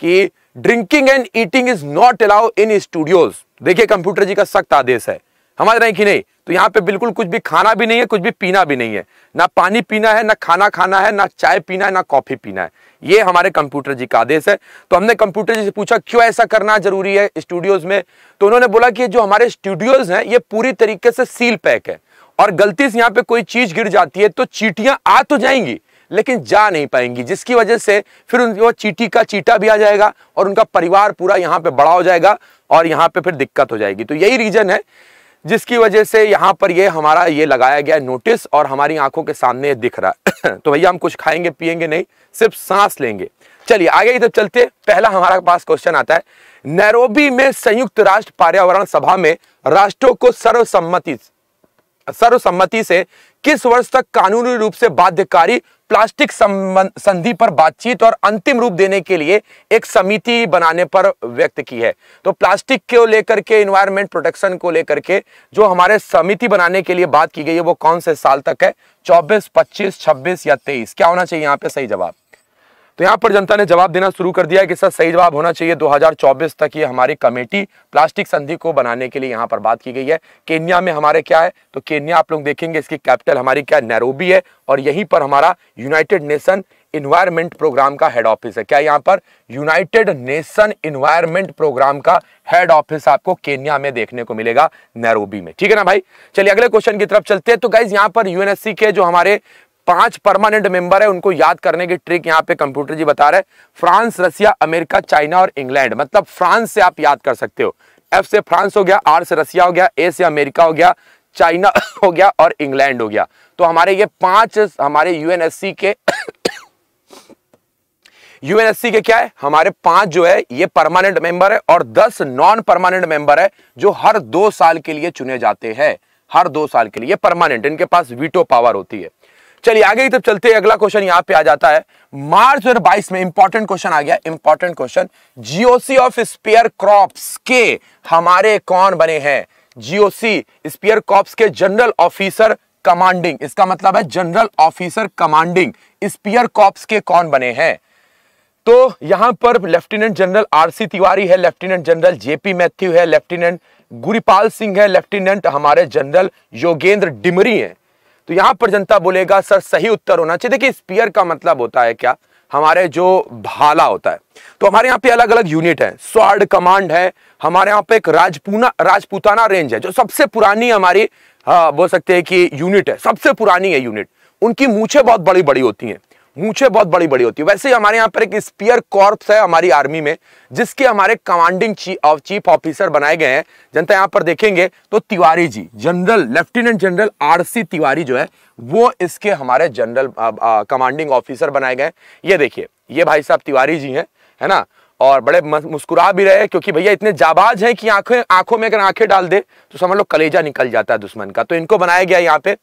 कि drinking and eating is not allow in studios. देखिए कंप्यूटर जी का सख्त आदेश है, समझ रहे हैं कि नहीं। तो यहाँ पे बिल्कुल कुछ भी खाना भी नहीं है, कुछ भी पीना भी नहीं है, ना पानी पीना है, ना खाना खाना है, ना चाय पीना है, ना कॉफी पीना है, ये हमारे कंप्यूटर जी का आदेश है। तो हमने कंप्यूटर जी से पूछा क्यों ऐसा करना जरूरी है स्टूडियोज में, तो उन्होंने बोला कि जो हमारे स्टूडियोज हैं ये पूरी तरीके से सील पैक है और गलती से यहाँ पे कोई चीज गिर जाती है तो चींटियां आ तो जाएंगी लेकिन जा नहीं पाएंगी, जिसकी वजह से फिर उन वो चींटी का चीटा भी आ जाएगा और उनका परिवार पूरा यहाँ पे बड़ा हो जाएगा और यहाँ पे फिर दिक्कत हो जाएगी। तो यही रीजन है जिसकी वजह से यहाँ पर ये हमारा ये लगाया गया नोटिस और हमारी आंखों के सामने दिख रहा है। तो भैया हम कुछ खाएंगे पिएंगे नहीं, सिर्फ सांस लेंगे। चलिए आगे इधर चलते। पहला हमारे पास क्वेश्चन आता है, नैरोबी में संयुक्त राष्ट्र पर्यावरण सभा में राष्ट्रों को सर्वसम्मति सर्वसम्मति से किस वर्ष तक कानूनी रूप से बाध्यकारी प्लास्टिक संधि पर बातचीत और अंतिम रूप देने के लिए एक समिति बनाने पर व्यक्त की है। तो प्लास्टिक को लेकर के, एनवायरमेंट प्रोटेक्शन को लेकर के जो हमारे समिति बनाने के लिए बात की गई है वो कौन से साल तक है, चौबीस, पच्चीस, छब्बीस या तेईस, क्या होना चाहिए यहाँ पे सही जवाब। तो यहाँ पर जनता ने जवाब देना शुरू कर दिया है कि सर सही जवाब होना चाहिए दो हज़ार चौबीस तक। ये हमारी कमेटी प्लास्टिक संधि को बनाने के लिए यहाँ पर बात की गई है। केन्या में हमारे क्या है, तो केन्या आप लोग देखेंगे इसकी कैपिटल हमारी क्या है, नैरोबी है और यहीं पर हमारा यूनाइटेड नेशन इन्वायरमेंट प्रोग्राम का हेड ऑफिस है। क्या यहाँ पर यूनाइटेड नेशन इन्वायरमेंट प्रोग्राम का हेड ऑफिस आपको केन्या में देखने को मिलेगा, नैरोबी में, ठीक है ना भाई। चलिए अगले क्वेश्चन की तरफ चलते हैं। तो गाइज यहाँ पर यूएनएससी के जो हमारे पांच परमानेंट मेंबर है उनको याद करने की ट्रिक यहाँ पे कंप्यूटर जी बता रहे हैं, फ्रांस, रसिया, अमेरिका, चाइना और इंग्लैंड। मतलब फ्रांस से आप याद कर सकते हो, एफ से फ्रांस हो गया, आर से रसिया हो गया, ए से अमेरिका हो गया, चाइना हो गया और इंग्लैंड हो गया। तो हमारे ये पांच हमारे यूएनएससी के यूएनएससी के क्या है, हमारे पांच जो है ये परमानेंट मेंबर है और दस नॉन परमानेंट मेंबर है जो हर दो साल के लिए चुने जाते हैं, हर दो साल के लिए परमानेंट, इनके पास वीटो पावर होती है। चलिए आगे ही तब चलते हैं। अगला क्वेश्चन यहाँ पे आ जाता है मार्च दो हज़ार बाईस में, इंपॉर्टेंट क्वेश्चन आ गया, important question, GOC of spare crops के हमारे कौन बने हैं, जीओसी स्पेयर क्रॉप्स के जनरल ऑफिसर कमांडिंग, इसका मतलब है general officer commanding spare crops के कौन बने हैं। तो यहाँ पर lieutenant general R C Tiwari है, लेफ्टिनेंट जनरल जेपी मैथ्यू है, लेफ्टिनेंट गुरपाल सिंह है, लेफ्टिनेंट हमारे जनरल योगेंद्र डिमरी है। तो यहाँ पर जनता बोलेगा सर सही उत्तर होना चाहिए। देखिए स्पीयर का मतलब होता है क्या, हमारे जो भाला होता है। तो हमारे यहाँ पे अलग अलग यूनिट है, स्वार्ड कमांड है, हमारे यहाँ पे एक राजपूना राजपूताना रेंज है जो सबसे पुरानी हमारी बोल सकते हैं कि यूनिट है, सबसे पुरानी है यूनिट। उनकी मूछें बहुत बड़ी बड़ी होती हैं, मूछें बहुत बड़ी बड़ी होती है। वैसे ही हमारे यहाँ पर एक स्पीयर कॉर्प्स है हमारी आर्मी में, जिसके हमारे कमांडिंग चीफ ऑफिसर बनाए गए हैं। जनता यहाँ पर देखेंगे तो Tiwari ji, general lieutenant general R C Tiwari जो है वो इसके हमारे जनरल कमांडिंग ऑफिसर बनाए गए। ये देखिए, ये भाई साहब तिवारी जी हैं, है ना, और बड़े मुस्कुरा भी रहे क्योंकि भैया इतने जाबाज हैं कि आंखें आंखों में अगर आंखें डाल दे तो समझ लो कलेजा निकल जाता है दुश्मन का। तो इनको बनाया गया यहाँ पे।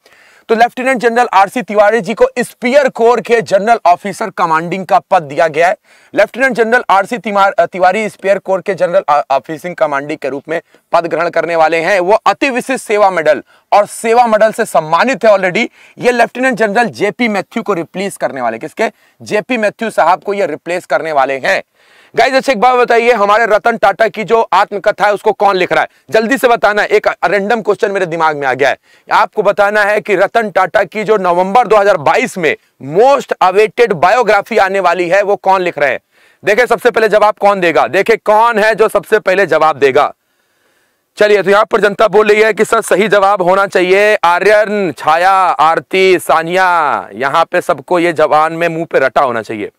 तो lieutenant general RC Tiwari ji को स्पीयर कोर के जनरल ऑफिसर कमांडिंग का पद दिया गया है। Lieutenant general RC Tiwari spear core के जनरल ऑफिसिंग कमांडिंग के रूप में पद ग्रहण करने वाले हैं। वो अति विशिष्ट सेवा मेडल और सेवा मेडल से सम्मानित है ऑलरेडी। ये लेफ्टिनेंट जनरल जेपी मैथ्यू को रिप्लेस करने वाले, किसके? जेपी मैथ्यू साहब को ये रिप्लेस करने वाले हैं। गाइज अच्छा एक बात बताइए, हमारे रतन टाटा की जो आत्मकथा है उसको कौन लिख रहा है? जल्दी से बताना है, एक रैंडम क्वेश्चन मेरे दिमाग में आ गया है, आपको बताना है कि रतन टाटा की जो नवंबर दो हज़ार बाईस में मोस्ट अवेटेड बायोग्राफी आने वाली है वो कौन लिख रहे हैं? देखे सबसे पहले जवाब कौन देगा, देखे कौन है जो सबसे पहले जवाब देगा। चलिए, तो यहाँ पर जनता बोल रही है कि सर सही जवाब होना चाहिए आर्यन, छाया, आरती, सानिया, यहाँ पे सबको ये जवान में मुंह पे रटा होना चाहिए।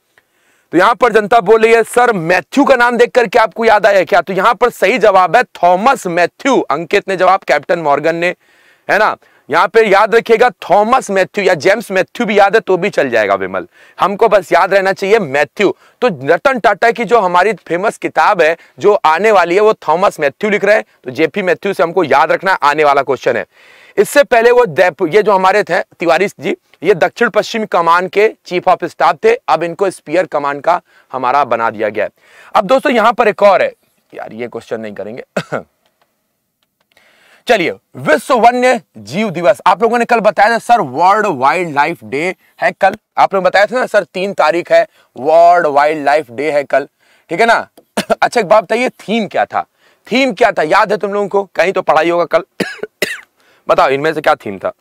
तो यहाँ पर जनता बोल रही है सर मैथ्यू का नाम देख करके आपको याद आया क्या? तो यहाँ पर सही जवाब है थॉमस मैथ्यू। अंकित ने जवाब, कैप्टन मॉर्गन ने, है ना। यहाँ पे याद रखिएगा थॉमस मैथ्यू या जेम्स मैथ्यू भी याद है तो भी चल जाएगा विमल, हमको बस याद रहना चाहिए मैथ्यू। तो रतन टाटा की जो हमारी फेमस किताब है जो आने वाली है वो थॉमस मैथ्यू लिख रहे हैं। तो जेपी मैथ्यू से हमको याद रखना आने वाला क्वेश्चन है। इससे पहले वो जयपुर, ये जो हमारे थे तिवारी जी, ये दक्षिण पश्चिम कमान के चीफ ऑफ स्टाफ थे। अब इनको स्पीयर कमान का हमारा बना दिया गया है। अब दोस्तों यहाँ पर एक और है यार, ये क्वेश्चन नहीं करेंगे। चलिए, विश्व वन्य जीव दिवस, आप लोगों ने कल बताया था sir world wildlife day है कल, आप लोग बताया था ना सर तीन तारीख है वर्ल्ड वाइल्ड लाइफ डे है कल, ठीक है ना। अच्छा एक बात बताइए, थीम क्या था? थीम क्या था याद है तुम लोगों को? कहीं तो पढ़ाई होगा कल। बताओ इनमें से क्या थीम था?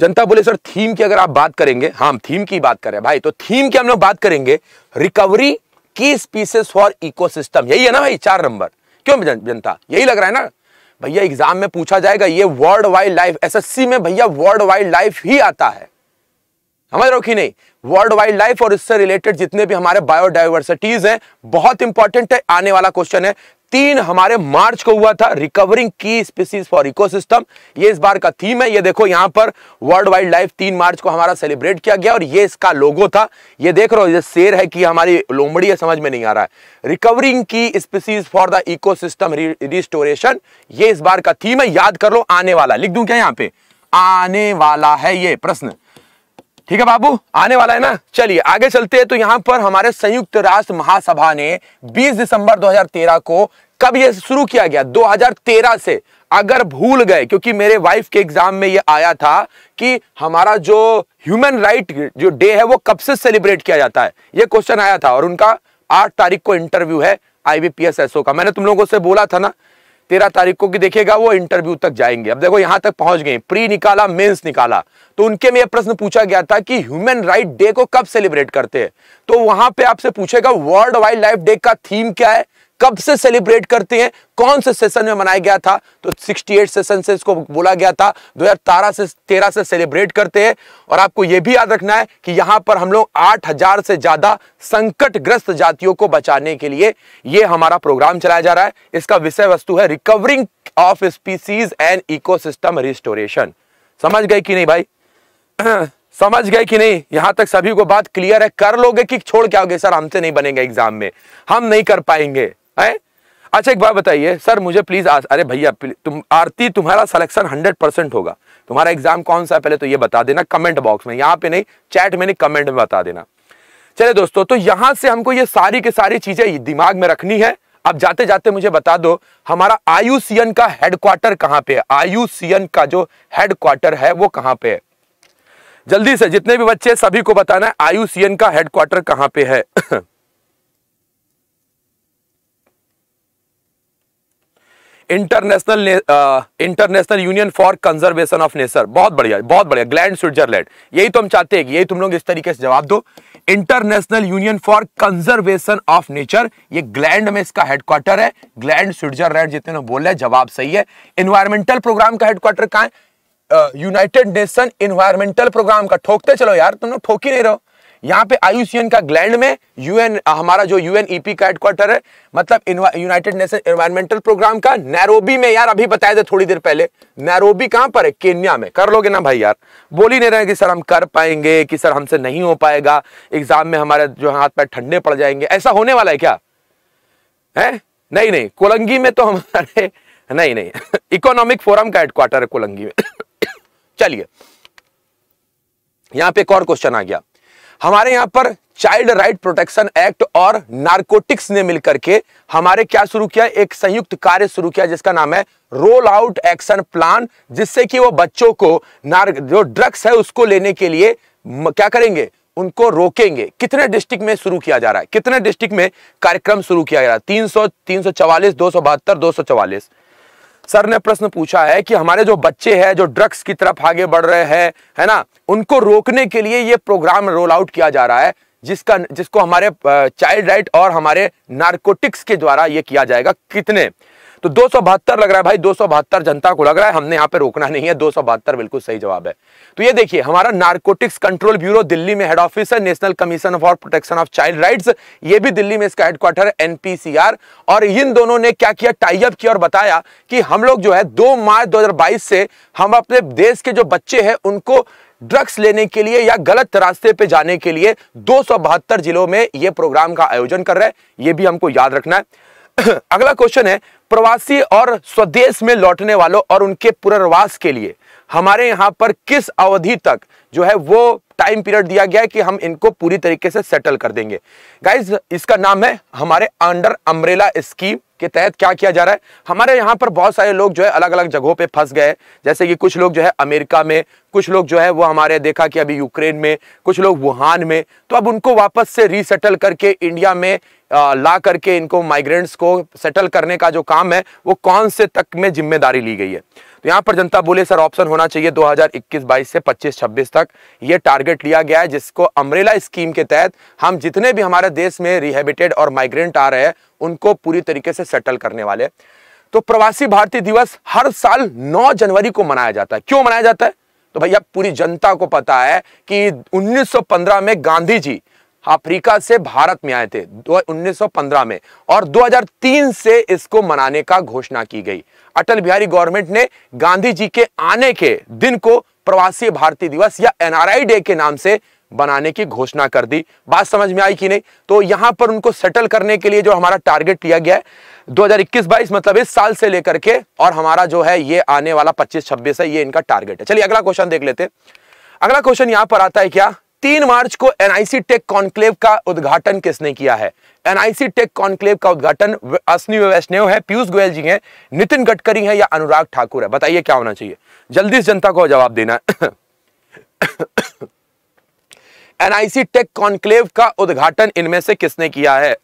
जनता बोले सर थीम की अगर आप बात करेंगे, हाँ थीम की बात करें भाई, तो थीम की हम लोग बात करेंगे रिकवरी की स्पीसीज फॉर इकोसिस्टम। यही है ना भाई चार नंबर, क्यों जनता यही लग रहा है ना भैया? एग्जाम में पूछा जाएगा ये वर्ल्ड वाइल्ड लाइफ, एसएससी में भैया वर्ल्ड वाइल्ड लाइफ ही आता है, समझ रहे हो कि नहीं? वर्ल्ड वाइल्ड लाइफ और इससे रिलेटेड जितने भी हमारे बायोडाइवर्सिटीज हैं बहुत इंपॉर्टेंट है, आने वाला क्वेश्चन है। तीन हमारे मार्च को हुआ था रिकवरिंग की स्पीसीज फॉर इकोसिस्टम, ये इस बार का थीम है। ये देखो यहाँ पर वर्ल्ड वाइल्ड लाइफ तीन मार्च को हमारा सेलिब्रेट किया गया और ये इसका लोगो था। ये देख रहे हो, ये शेर है कि हमारी लोमड़ी है, समझ में नहीं आ रहा है। रिकवरिंग की species for the ecosystem restoration, ये इस बार का थीम है, याद कर लो। आने वाला लिख दूं क्या यहाँ पे? आने वाला है ये प्रश्न, ठीक है बाबू, आने वाला है ना। चलिए आगे चलते हैं। तो यहाँ पर हमारे संयुक्त राष्ट्र महासभा ने बीस दिसंबर दो हज़ार तेरह को, कब ये शुरू किया गया? दो हज़ार तेरह से, अगर भूल गए क्योंकि मेरे वाइफ के एग्जाम में ये आया था कि हमारा जो ह्यूमन राइट जो डे है वो कब से सेलिब्रेट किया जाता है, ये क्वेश्चन आया था और उनका आठ तारीख को इंटरव्यू है I B P S S O का। मैंने तुम लोगों से बोला था ना तेरह तारीख को कि देखिएगा वो इंटरव्यू तक जाएंगे। अब देखो यहाँ तक पहुंच गए, प्री निकाला, मेंस निकाला, तो उनके में ये प्रश्न पूछा गया था कि ह्यूमन राइट डे को कब सेलिब्रेट करते हैं। तो वहां पे आपसे पूछेगा वर्ल्ड वाइल्ड लाइफ डे का थीम क्या है, कब से सेलिब्रेट करते हैं, कौन से सेशन में मनाया गया था? तो अड़सठ सेशन से इसको बोला गया था, दो हजार तेरह से तेरह से सेलिब्रेट करते हैं। और आपको यह भी याद रखना है कि यहाँ पर हम लोग आठ हजार से ज्यादा संकटग्रस्त जातियों को बचाने के लिए ये हमारा प्रोग्राम चलाया जा रहा है। इसका विषय वस्तु है recovering of species and ecosystem restoration. समझ गए कि नहीं भाई? समझ गए कि नहीं? यहां तक सभी को बात क्लियर है? कर लोगे कि छोड़ क्या होगे सर हमसे नहीं बनेगा एग्जाम में, हम नहीं कर पाएंगे है? अच्छा एक बात बताइए सर मुझे प्लीज, अरे भैया तुम आरती, तुम्हारा सिलेक्शन हंड्रेड परसेंट होगा। तुम्हारा एग्जाम कौन सा है पहले तो ये बता देना कमेंट बॉक्स में, यहाँ पे नहीं चैट में नहीं, कमेंट में बता देना। चले दोस्तों, तो यहाँ से हमको ये सारी की सारी चीजें दिमाग में रखनी है। अब जाते जाते मुझे बता दो हमारा आई यू सी एन का हेडक्वार्टर कहाँ पे है? आई यू सी एन का जो हेडक्वार्टर है वो कहाँ पे है? जल्दी से जितने भी बच्चे सभी को बताना है आई यू सी एन का हेडक्वार्टर कहाँ पे है। International international union for conservation of nature, बहुत बढ़िया बहुत बढ़िया, ग्लैंड स्विट्जरलैंड, यही तो हम चाहते हैं कि यही तुम लोग इस तरीके से जवाब दो। International union for conservation of nature, ये ग्लैंड में इसका हेडक्वार्टर है, ग्लैंड स्विट्जरलैंड, जितने लोग बोल रहे हैं जवाब सही है। इन्वायरमेंटल प्रोग्राम का हेडक्वार्टर कहाँ है? यूनाइटेड नेशन इन्वायरमेंटल प्रोग्राम का। ठोकते चलो यार, तुम लोग ठोक ही नहीं रहो। यहाँ पे आईयूसीएन का ग्लैंड में यूएन, हमारा जो यूएनईपी का हेडक्वार्टर है, मतलब यूनाइटेड नेशन एनवायरमेंटल प्रोग्राम का, नैरोबी में। यार अभी बताए थे थोड़ी देर पहले, नैरोबी कहाँ पर है? केन्या में। कर लोगे ना भाई? यार बोल ही नहीं रहे कि सर हम कर पाएंगे, कि सर हमसे नहीं हो पाएगा, एग्जाम में हमारे जो हाथ पैर ठंडे पड़ जाएंगे। ऐसा होने वाला है क्या? है नहीं नहीं, कोलंगी में तो हमारे नहीं नहीं इकोनॉमिक फोरम का हेडक्वार्टर है कोलंगी में। चलिए, यहाँ पे एक और क्वेश्चन आ गया हमारे यहाँ पर। चाइल्ड राइट प्रोटेक्शन एक्ट और नारकोटिक्स ने मिलकर के हमारे क्या शुरू किया? एक संयुक्त कार्य शुरू किया जिसका नाम है रोल आउट एक्शन प्लान, जिससे कि वो बच्चों को नार जो ड्रग्स है उसको लेने के लिए क्या करेंगे? उनको रोकेंगे। कितने डिस्ट्रिक्ट में शुरू किया जा रहा है? कितने डिस्ट्रिक्ट में कार्यक्रम शुरू किया जा रहा है? तीन सौ, तीन सौ चवालीस, दो सौ बहत्तर, दो सौ चवालीस। सर ने प्रश्न पूछा है कि हमारे जो बच्चे हैं जो ड्रग्स की तरफ आगे बढ़ रहे हैं, है ना, उनको रोकने के लिए ये प्रोग्राम रोल आउट किया जा रहा है, जिसका जिसको हमारे चाइल्ड राइट और हमारे नारकोटिक्स के द्वारा ये किया जाएगा। कितने? तो दो सौ बहत्तर लग रहा है भाई, दो सौ बहत्तर जनता को लग रहा है। हमने यहाँ पे रोकना नहीं है, दो सौ बहत्तर बिल्कुल सही जवाब है। तो ये देखिए, हमारा नारकोटिक्स कंट्रोल ब्यूरो दिल्ली में हेड ऑफिस है, national commission for protection of child rights, ये भी दिल्ली में इसका हेडक्वार्टर है, एनपीसीआर। और इन दोनों ने क्या किया? टाइप किया और बताया कि हम लोग जो है दो मार्च दो हजार बाईस से हम अपने देश के जो बच्चे हैं उनको ड्रग्स लेने के लिए या गलत रास्ते पे जाने के लिए दो सौ बहत्तर जिलों में ये प्रोग्राम का आयोजन कर रहे हैं। ये भी हमको याद रखना है। अगला क्वेश्चन है, प्रवासी और स्वदेश में लौटने वालों और उनके पुनर्वास के लिए हमारे यहाँ पर किस अवधि तक जो है वो टाइम पीरियड दिया गया है कि हम इनको पूरी तरीके से सेटल कर देंगे? गाइज, इसका नाम है हमारे अंडर अम्ब्रेला स्कीम के तहत क्या किया जा रहा है। हमारे यहाँ पर बहुत सारे लोग जो है अलग अलग जगहों पे फंस गए, जैसे कि कुछ लोग जो है अमेरिका में, कुछ लोग जो है वो हमारे देखा कि अभी यूक्रेन में, कुछ लोग वुहान में। तो अब उनको वापस से रीसेटल करके इंडिया में ला करके इनको माइग्रेंट्स को सेटल करने का जो काम है वो कौन से तक में जिम्मेदारी ली गई है? तो यहाँ पर जनता बोले सर ऑप्शन होना चाहिए दो हजार इक्कीस बाईस से पच्चीस छब्बीस तक ये टारगेट लिया गया है, जिसको अम्ब्रेला स्कीम के तहत हम जितने भी हमारे देश में रिहेबिटेड और माइग्रेंट आ रहे हैं उनको पूरी तरीके से सेटल करने वाले। तो प्रवासी भारतीय दिवस हर साल नौ जनवरी को मनाया जाता है। क्यों मनाया जाता है? तो भैया पूरी जनता को पता है कि उन्नीस सौ पंद्रह में गांधी जी अफ्रीका से भारत में आए थे उन्नीस सौ पंद्रह में, और दो हजार तीन से इसको मनाने का घोषणा की गई। अटल बिहारी गवर्नमेंट ने गांधी जी के आने के दिन को प्रवासी भारतीय दिवस या एनआरआई डे के नाम से बनाने की घोषणा कर दी। बात समझ में आई कि नहीं? तो यहाँ पर उनको सेटल करने के लिए जो हमारा टारगेट लिया गया है दो हजार इक्कीस बाईस, मतलब इस साल से लेकर के, और हमारा जो है ये आने वाला पच्चीस छब्बीस है, ये इनका टारगेट है। चलिए अगला क्वेश्चन देख लेते। अगला क्वेश्चन यहाँ पर आता है क्या? तीन मार्च को एनआईसी टेक कॉन्क्लेव का उद्घाटन किसने किया है? एनआईसी टेक कॉन्क्लेव का उद्घाटन अश्विनी वैष्णव है, पीयूष गोयल जी हैं, नितिन गडकरी है या अनुराग ठाकुर है? बताइए क्या होना चाहिए, जल्दी से जनता को जवाब देना है। एनआईसी टेक कॉन्क्लेव का उद्घाटन इनमें से किसने किया है?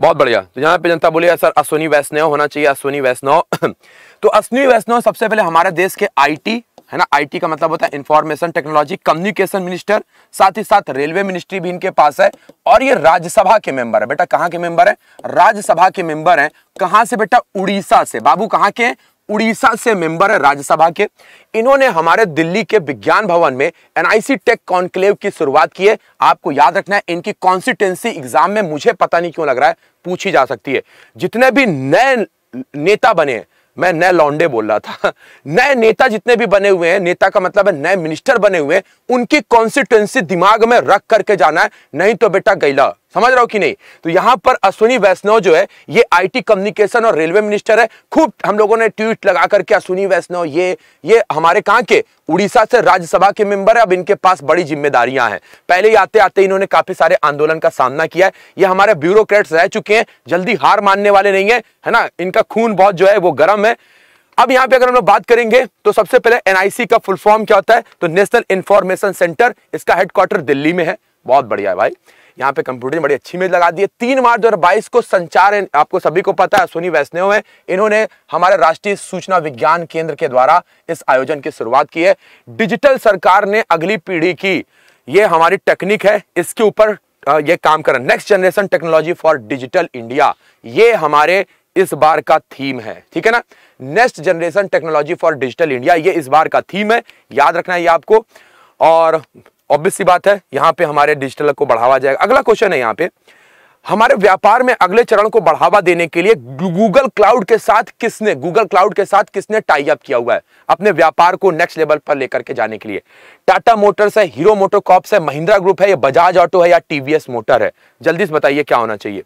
बहुत बढ़िया। तो यहाँ पे जनता बोली सर अश्विनी वैष्णव होना चाहिए, अश्विनी वैष्णव। तो अश्विनी वैष्णव सबसे पहले हमारे देश के आईटी, है ना, आईटी का मतलब होता है इंफॉर्मेशन टेक्नोलॉजी, कम्युनिकेशन मिनिस्टर, साथ ही साथ रेलवे मिनिस्ट्री भी इनके पास है, और ये राज्यसभा के मेंबर है। बेटा कहाँ के मेंबर है? राज्यसभा के मेंबर है। कहाँ से बेटा? उड़ीसा से। बाबू कहाँ के हैं? उड़ीसा से मेंबर है राज्यसभा के। इन्होंने हमारे दिल्ली के विज्ञान भवन में एनआईसी टेक कॉन्क्लेव की शुरुआत की है। आपको याद रखना है, इनकी कॉन्स्टिट्यूएंसी एग्जाम में मुझे पता नहीं क्यों लग रहा है पूछी जा सकती है। जितने भी नए नेता बने, मैं नए लौंडे बोल रहा था, नए नेता जितने भी बने हुए हैं, नेता का मतलब है नए मिनिस्टर बने हुए हैं, उनकी कॉन्स्टिट्यूएंसी दिमाग में रख करके जाना है, नहीं तो बेटा गैला। समझ रहा हो कि नहीं? तो यहाँ पर अश्विनी वैष्णव जो है ये आईटी, कम्युनिकेशन और रेलवे मिनिस्टर है। खूब हम लोगों ने ट्वीट लगा करके अश्विनी वैष्णव ये ये हमारे कहाँ के? उड़ीसा से राज्यसभा के मेंबर है। अब इनके पास बड़ी जिम्मेदारियां हैं। पहले ही आते आते इन्होंने काफी सारे आंदोलन का सामना किया है। ये हमारे ब्यूरोक्रेट्स रह चुके हैं, जल्दी हार मानने वाले नहीं है, है ना, इनका खून बहुत जो है वो गर्म है। अब यहाँ पे अगर हम लोग बात करेंगे तो सबसे पहले एनआईसी का फुल फॉर्म क्या होता है? तो नेशनल इंफॉर्मेशन सेंटर। इसका हेडक्वार्टर दिल्ली में है। बहुत बढ़िया है भाई। यहाँ पे कंप्यूटर ने बड़ी अच्छी इमेज लगा दी है। तीन मार्च दो हजार बाईस को संचार, आपको सभी को पता है, सोनी वैष्णव है, इन्होंने हमारे राष्ट्रीय सूचना विज्ञान केंद्र के द्वारा इस आयोजन की शुरुआत की है। डिजिटल सरकार ने अगली पीढ़ी की, ये हमारी टेक्निक है, इसके ऊपर ये काम कर, next generation technology for digital India, ये हमारे इस बार का थीम है, ठीक है ना। Next generation technology for digital India, ये इस बार का थीम है, याद रखना है ये आपको। और ऑब्वियस सी बात है यहाँ पे हमारे डिजिटल को बढ़ावा जाएगा। अगला क्वेश्चन है यहाँ पे, हमारे व्यापार में अगले चरण को बढ़ावा देने के लिए गूगल क्लाउड के साथ किसने गूगल क्लाउड के साथ किसने टाई अप किया हुआ है अपने व्यापार को नेक्स्ट लेवल पर लेकर के जाने के लिए। टाटा मोटर्स है, हीरो मोटो कॉर्प्स है, महिंद्रा ग्रुप है, या बजाज ऑटो है, या टीवीएस मोटर है, जल्दी से बताइए क्या होना चाहिए।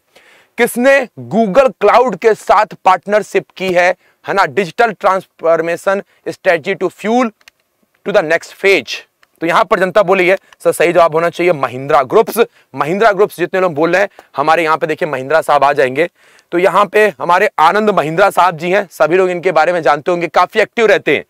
किसने गूगल क्लाउड के साथ पार्टनरशिप की है, है ना, digital transformation strategy to fuel to the next phase. तो यहाँ पर जनता बोली है सर सही जवाब होना चाहिए महिंद्रा ग्रुप्स। महिंद्रा ग्रुप्स जितने लोग बोल रहे हैं, हमारे यहाँ पे देखिए महिंद्रा साहब आ जाएंगे। तो यहाँ पे हमारे आनंद महिंद्रा साहब जी हैं, सभी लोग इनके बारे में जानते होंगे, काफी एक्टिव रहते हैं।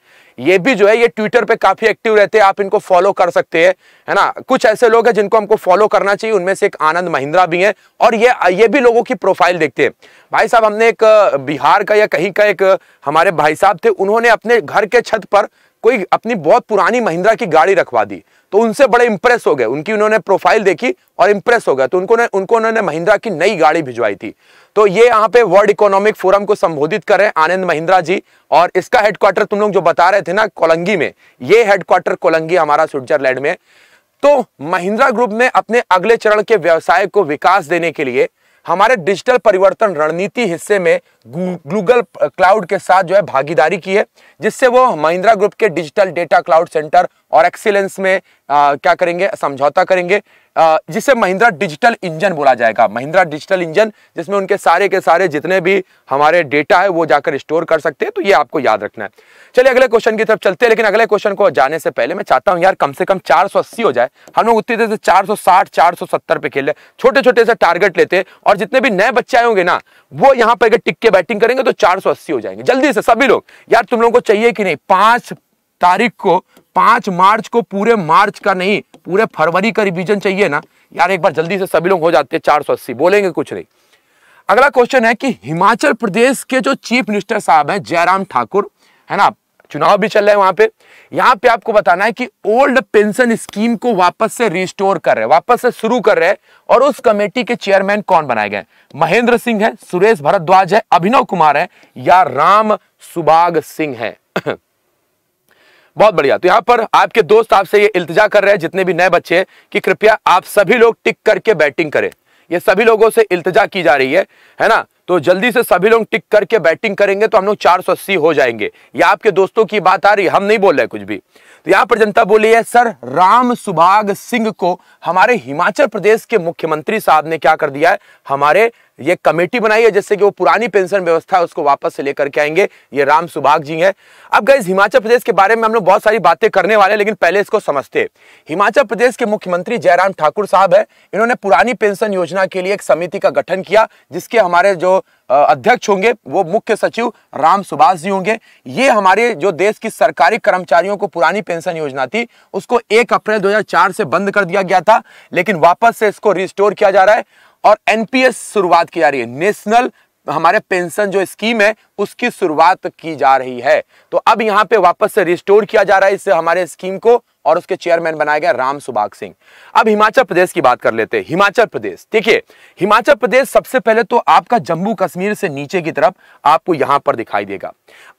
ये भी जो है ये ट्विटर पे काफी एक्टिव रहते हैं, आप इनको फॉलो कर सकते हैं, है ना। कुछ ऐसे लोग हैं जिनको हमको फॉलो करना चाहिए, उनमें से एक आनंद महिंद्रा भी है। और ये ये भी लोगों की प्रोफाइल देखते हैं। भाई साहब हमने एक बिहार का या कहीं का एक हमारे भाई साहब थे, उन्होंने अपने घर के छत पर कोई अपनी बहुत पुरानी महिंद्रा की गाड़ी रखवा दी, तो उनसे बड़े इंप्रेस हो गए, उनकी उन्होंने प्रोफाइल देखी और इंप्रेस हो गए, तो उनको ने, उनको उन्होंने महिंद्रा की नई गाड़ी भिजवाई थी। तो ये यहाँ पे वर्ल्ड इकोनॉमिक फोरम को संबोधित कर रहे हैं आनंद महिंद्रा जी, और इसका हेडक्वार्टर तुम लोग जो बता रहे थे ना कोलंगी में, ये हेडक्वार्टर कोलंगी हमारा स्विट्जरलैंड में। तो महिंद्रा ग्रुप में अपने अगले चरण के व्यवसाय को विकास देने के लिए हमारे डिजिटल परिवर्तन रणनीति हिस्से में गूगल क्लाउड के साथ जो है भागीदारी की है, जिससे वो महिंद्रा ग्रुप के डिजिटल डेटा क्लाउड सेंटर और एक्सीलेंस में आ, क्या करेंगे, समझौता करेंगे, आ, जिसे महिंद्रा डिजिटल इंजन बोला जाएगा। महिंद्रा डिजिटल इंजन, जिसमें उनके सारे के सारे जितने भी हमारे डेटा है वो जाकर स्टोर कर सकते हैं। तो ये आपको याद रखना है। चलिए अगले क्वेश्चन की तरफ चलते हैं, लेकिन अगले क्वेश्चन को जाने से पहले मैं चाहता हूँ यार कम से कम चार सौ अस्सी हो जाए। हम लोग उतनी देर से चार सौ साठ चार सौ सत्तर पे खेल रहे, छोटे छोटे से टारगेट लेते हैं, और जितने भी नए बच्चे आए होंगे ना वो यहाँ पर टिक के बैटिंग करेंगे तो चार सौ अस्सी हो जाएंगे। जल्दी से सभी लोग, यार तुम लोगों को चाहिए कि नहीं, पांच तारीख को, पांच मार्च को पूरे मार्च का नहीं पूरे फरवरी का रिवीजन चाहिए ना यार। एक बार जल्दी से सभी लोग हो जाते हैं चार सौ अस्सी, बोलेंगे कुछ नहीं। अगला क्वेश्चन है कि हिमाचल प्रदेश के जो चीफ मिनिस्टर साहब हैं जयराम ठाकुर, है ना, चुनाव भी चल रहे हैं वहां पे, यहाँ पे आपको बताना है कि ओल्ड पेंशन स्कीम को वापस से रिस्टोर कर रहे हैं, वापस से शुरू कर रहे हैं। और उस कमेटी के चेयरमैन कौन बनाए गए, महेंद्र सिंह है, सुरेश भारद्वाज है, अभिनव कुमार है, या राम सुभाग सिंह है। बहुत बढ़िया। तो यहाँ पर आपके दोस्त आपसे ये इल्तिजा कर रहे हैं, जितने भी नए बच्चे हैं, कि कृपया आप सभी लोग टिक करके बैटिंग करें। ये सभी लोगों से इल्तिजा की जा रही है, है ना। तो जल्दी से सभी लोग टिक करके बैटिंग करेंगे तो हम लोग चार सौ अस्सी हो जाएंगे। ये आपके दोस्तों की बात आ रही है, हम नहीं बोल रहे कुछ भी। तो यहाँ पर जनता बोली है सर राम सुभाग सिंह को हमारे हिमाचल प्रदेश के मुख्यमंत्री साहब ने क्या कर दिया है, हमारे ये कमेटी बनाई है जिससे कि वो पुरानी पेंशन व्यवस्था है उसको वापस से लेकर के आएंगे। ये राम सुभाग जी हैं। अब गाइस हिमाचल प्रदेश के बारे में हम लोग बहुत सारी बातें करने वाले हैं, लेकिन पहले इसको समझते हैं। हिमाचल प्रदेश के मुख्यमंत्री जयराम ठाकुर साहब है, इन्होंने पुरानी पेंशन योजना के लिए एक समिति का गठन किया, जिसके हमारे जो अध्यक्ष होंगे वो मुख्य सचिव राम सुभाष जी होंगे। ये हमारे जो देश की सरकारी कर्मचारियों को पुरानी पेंशन योजना थी उसको एक अप्रैल दो हजार चार से बंद कर दिया गया था, लेकिन वापस से इसको रिस्टोर किया जा रहा है और एनपीएस शुरुआत की जा रही है, नेशनल हमारे पेंशन जो स्कीम है उसकी शुरुआत की जा रही है। तो अब यहाँ पे वापस से रिस्टोर किया जा रहा है इस हमारे स्कीम को, और उसके चेयरमैन बनाए गए राम सुभाग सिंह। अब हिमाचल प्रदेश की बात कर लेते हैं। हिमाचल प्रदेश, देखिए हिमाचल प्रदेश सबसे पहले तो आपका जम्मू कश्मीर से नीचे की तरफ आपको यहां पर दिखाई देगा।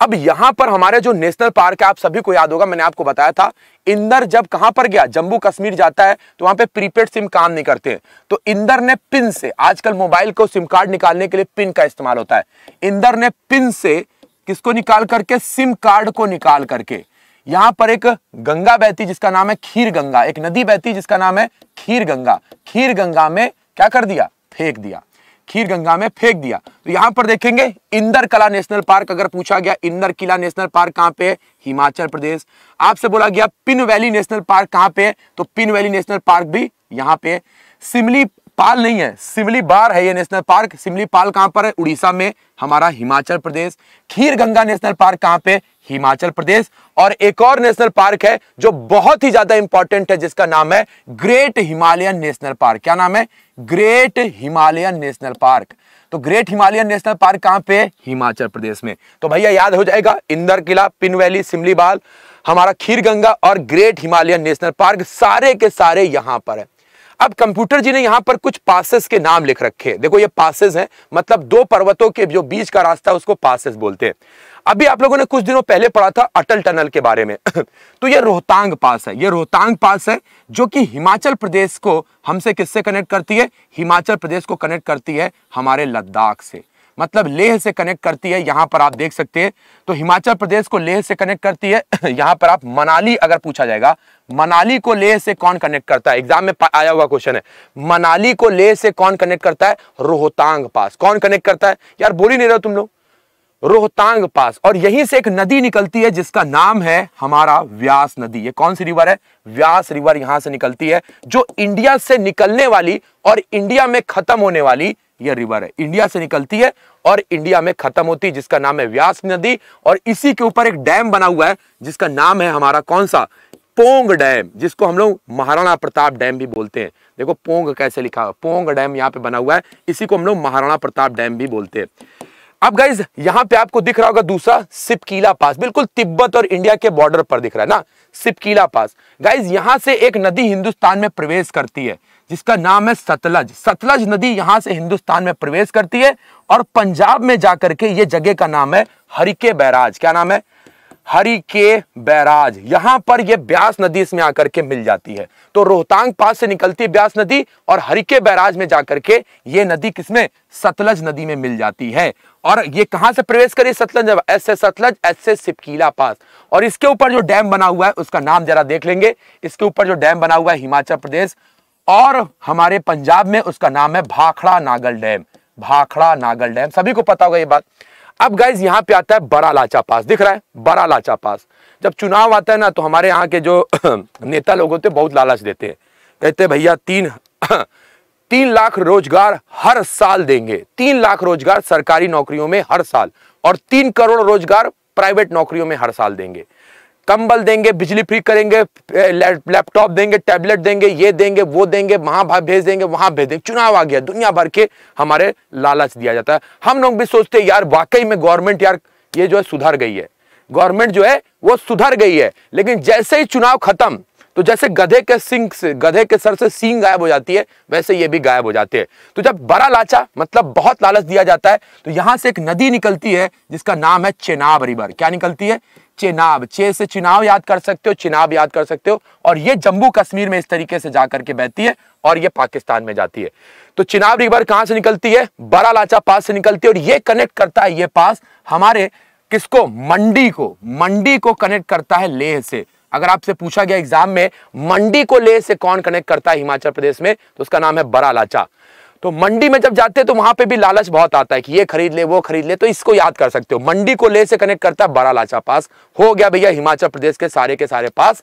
अब यहां पर हमारे जो नेशनल पार्क है, आप सभी को याद होगा, मैंने आपको बताया था, इंदर जब कहां पर गया, जम्मू कश्मीर जाता है तो वहां पे प्रीपेड सिम काम नहीं करते हैं, तो इंदर ने पिन से, आजकल मोबाइल को सिम कार्ड निकालने के लिए पिन का इस्तेमाल होता है, इंदर ने पिन से किसको निकाल करके, सिम कार्ड को निकाल करके, यहाँ पर एक गंगा बहती जिसका नाम है खीर गंगा, एक नदी बहती जिसका नाम है खीर गंगा, खीर गंगा में क्या कर दिया, फेंक दिया, खीर गंगा में फेंक दिया। तो यहाँ पर देखेंगे इंदर कला नेशनल पार्क, अगर पूछा गया इंदर किला नेशनल पार्क कहाँ पे है, हिमाचल प्रदेश। आपसे बोला गया पिन वैली नेशनल पार्क कहाँ पे है, तो पिन वैली नेशनल पार्क भी यहाँ पे है। सिमली पाल नहीं है, सिमली बार है ये नेशनल पार्क। सिमली पाल कहाँ पर है? उड़ीसा में। हमारा हिमाचल प्रदेश। खीर गंगा नेशनल पार्क कहाँ पे? हिमाचल प्रदेश। और एक और नेशनल पार्क है जो बहुत ही ज्यादा इंपॉर्टेंट है, जिसका नाम है ग्रेट हिमालयन नेशनल पार्क। क्या नाम है? Great Himalayan national park. तो ग्रेट हिमालयन नेशनल पार्क कहाँ पे? हिमाचल प्रदेश में। तो भैया याद हो जाएगा, इंदर किला, पिन वैली, सिमली बाल, हमारा खीर गंगा और ग्रेट हिमालयन नेशनल पार्क सारे के सारे यहाँ पर है। अब कंप्यूटर जी ने यहाँ पर कुछ पासेस के नाम लिख रखे। देखो ये पासेस हैं, मतलब दो पर्वतों के जो बीच का रास्ता उसको पासेस बोलते हैं। अभी आप लोगों ने कुछ दिनों पहले पढ़ा था अटल टनल के बारे में। तो ये रोहतांग पास है, ये रोहतांग पास है जो कि हिमाचल प्रदेश को हमसे किससे कनेक्ट करती है? हिमाचल प्रदेश को कनेक्ट करती है हमारे लद्दाख से, मतलब लेह से कनेक्ट करती है। यहाँ पर आप देख सकते हैं, तो हिमाचल प्रदेश को लेह से कनेक्ट करती है। यहाँ पर आप मनाली, अगर पूछा जाएगा मनाली को लेह से कौन कनेक्ट करता है, एग्जाम में आया हुआ क्वेश्चन है, मनाली को लेह से कौन कनेक्ट करता है? रोहतांग पास। कौन कनेक्ट करता है? यार बोल ही नहीं रहे तुम लोग, रोहतांग पास। और यहीं से एक नदी निकलती है जिसका नाम है हमारा व्यास नदी। ये कौन सी रिवर है? व्यास रिवर यहाँ से निकलती है, जो इंडिया से निकलने वाली और इंडिया में खत्म होने वाली ये रिवर है। इंडिया से निकलती है और इंडिया में खत्म होती है, जिसका नाम है व्यास नदी। और इसी के ऊपर एक डैम बना हुआ है जिसका नाम है हमारा कौन सा? पोंग डैम, जिसको हम लोग महाराणा प्रताप डैम भी बोलते हैं। देखो पोंग कैसे लिखा हुआ, पोंग डैम यहाँ पे बना हुआ है, इसी को हम लोग महाराणा प्रताप डैम भी बोलते हैं। अब गाइज यहाँ पे आपको दिख रहा होगा दूसरा सिपकीला पास, बिल्कुल तिब्बत और इंडिया के बॉर्डर पर दिख रहा है ना, सिपकीला पास। गाइज यहाँ से एक नदी हिंदुस्तान में प्रवेश करती है जिसका नाम है सतलज। सतलज नदी यहाँ से हिंदुस्तान में प्रवेश करती है और पंजाब में जाकर के ये जगह का नाम है हरिके बैराज। क्या नाम है? हरिके बैराज। यहाँ पर ये ब्यास नदी इसमें आकर के मिल जाती है। तो रोहतांग पास से निकलती है ब्यास नदी और हरिके बैराज में जाकर के ये नदी किसमें? सतलज नदी में मिल जाती है। और ये कहाँ से प्रवेश करी? सतलज, एस से सतलज, एस से सिपकीला पास। और इसके ऊपर जो डैम बना हुआ है उसका नाम जरा देख लेंगे। इसके ऊपर जो डैम बना हुआ है हिमाचल प्रदेश और हमारे पंजाब में, उसका नाम है भाखड़ा नागल डैम। भाखड़ा नागल डैम सभी को पता होगा ये बात। अब गाइज यहाँ पे आता है बड़ा लाचा पास, दिख रहा है बड़ा लाचा पास। जब चुनाव आता है ना तो हमारे यहाँ के जो नेता लोग होते हैं बहुत लालच देते हैं, कहते हैं भैया तीन तीन लाख रोजगार हर साल देंगे, तीन लाख रोजगार सरकारी नौकरियों में हर साल और तीन करोड़ रोजगार प्राइवेट नौकरियों में हर साल देंगे, कंबल देंगे, बिजली फ्री करेंगे, लैपटॉप देंगे, टैबलेट देंगे, ये देंगे, वो देंगे, वहां भेज देंगे, वहां भेज देंगे। चुनाव आ गया, दुनिया भर के हमारे लालच दिया जाता है। हम लोग भी सोचते हैं यार वाकई में गवर्नमेंट यार ये जो है सुधर गई है, गवर्नमेंट जो है वो सुधर गई है। लेकिन जैसे ही चुनाव खत्म तो जैसे गधे के सिंग से, गधे के सर से सींग गायब हो जाती है, वैसे ये भी गायब हो जाते हैं। तो जब बड़ा लाचा मतलब बहुत लालच दिया जाता है तो यहाँ से एक नदी निकलती है जिसका नाम है चेनाब रिवर। क्या निकलती है? चेनाब। चे से चुनाव याद कर सकते हो, चेनाब याद कर सकते हो। और ये जम्मू कश्मीर में इस तरीके से जाकर के बहती है और ये पाकिस्तान में जाती है। तो चेनाब रिवर कहाँ से निकलती है? बड़ा लाचा पास से निकलती है। और ये कनेक्ट करता है, ये पास हमारे किसको? मंडी को। मंडी को कनेक्ट करता है लेह से। अगर आपसे पूछा गया एग्जाम में मंडी को लेह से कौन कनेक्ट करता है हिमाचल प्रदेश में, तो उसका नाम है बड़ा लाचा। तो मंडी में जब जाते हैं तो वहां पे भी लालच बहुत आता है कि ये खरीद ले, वो खरीद ले, तो इसको याद कर सकते हो। मंडी को लेह से कनेक्ट करता है बड़ा लाचा पास। हो गया भैया हिमाचल प्रदेश के सारे के सारे पास।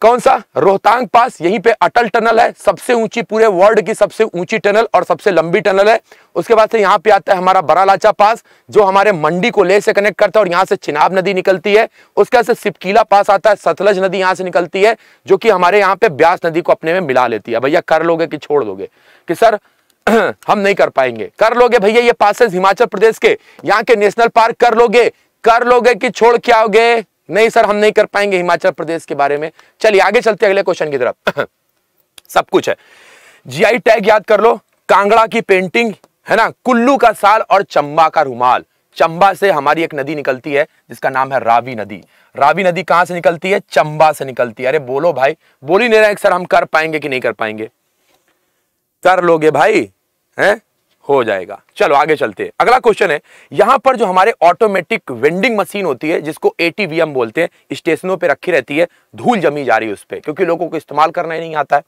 कौन सा? रोहतांग पास। यहीं पे अटल टनल है, सबसे ऊंची, पूरे वर्ल्ड की सबसे ऊंची टनल और सबसे लंबी टनल है। उसके बाद से यहाँ पे आता है हमारा बड़ा लाचा पास जो हमारे मंडी को लेह से कनेक्ट करता है और यहाँ से चेनाब नदी निकलती है। उसके बाद से सिपकीला पास आता है, सतलज नदी यहाँ से निकलती है जो कि हमारे यहाँ पे ब्यास नदी को अपने में मिला लेती है। भैया कर लोगे कि छोड़ दोगे कि सर हम नहीं कर पाएंगे? कर लोगे भैया ये पासेस हिमाचल प्रदेश के, यहाँ के नेशनल पार्क कर लोगे? कर लोगे कि छोड़ के आओगे? नहीं सर हम नहीं कर पाएंगे हिमाचल प्रदेश के बारे में। चलिए आगे चलते अगले क्वेश्चन की तरफ। सब कुछ है, जीआई टैग याद कर लो, कांगड़ा की पेंटिंग है ना, कुल्लू का साल और चंबा का रुमाल। चंबा से हमारी एक नदी निकलती है जिसका नाम है रावी नदी। रावी नदी कहां से निकलती है? चंबा से निकलती है। अरे बोलो भाई, बोल ही नहीं रहे सर हम कर पाएंगे कि नहीं कर पाएंगे? कर लोगे भाई, है हो जाएगा। चलो आगे चलते हैं। अगला क्वेश्चन है, यहाँ पर जो हमारे ऑटोमेटिक वेंडिंग मशीन होती है जिसको ए टी वी एम बोलते हैं, स्टेशनों पे रखी रहती है, धूल जमी जा रही है उस पर क्योंकि लोगों को इस्तेमाल करना ही नहीं आता है,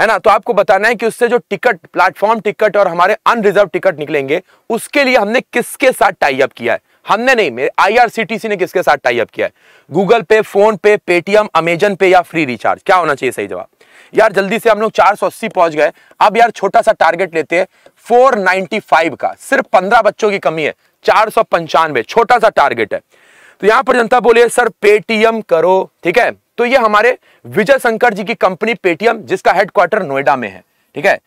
है ना। तो आपको बताना है कि उससे जो टिकट, प्लेटफॉर्म टिकट और हमारे अनरिजर्व टिकट निकलेंगे उसके लिए हमने किसके साथ टाई अप किया है। हमने नहीं, मेरे आईआरसीटीसी ने किसके साथ टाई अप किया है? गूगल पे, फोन पे, पेटीएम, अमेजन पे या फ्री रिचार्ज? क्या होना चाहिए सही जवाब? यार जल्दी से हम लोग चार सौ अस्सी पहुंच गए। अब यार छोटा सा टारगेट लेते हैं चार सौ पचानवे का, सिर्फ पंद्रह बच्चों की कमी है, चार सौ पंचानवे, छोटा सा टारगेट है। तो यहाँ पर जनता बोले सर पेटीएम करो, ठीक है। तो ये हमारे विजय शंकर जी की कंपनी पेटीएम, जिसका हेडक्वार्टर नोएडा में है, ठीक है।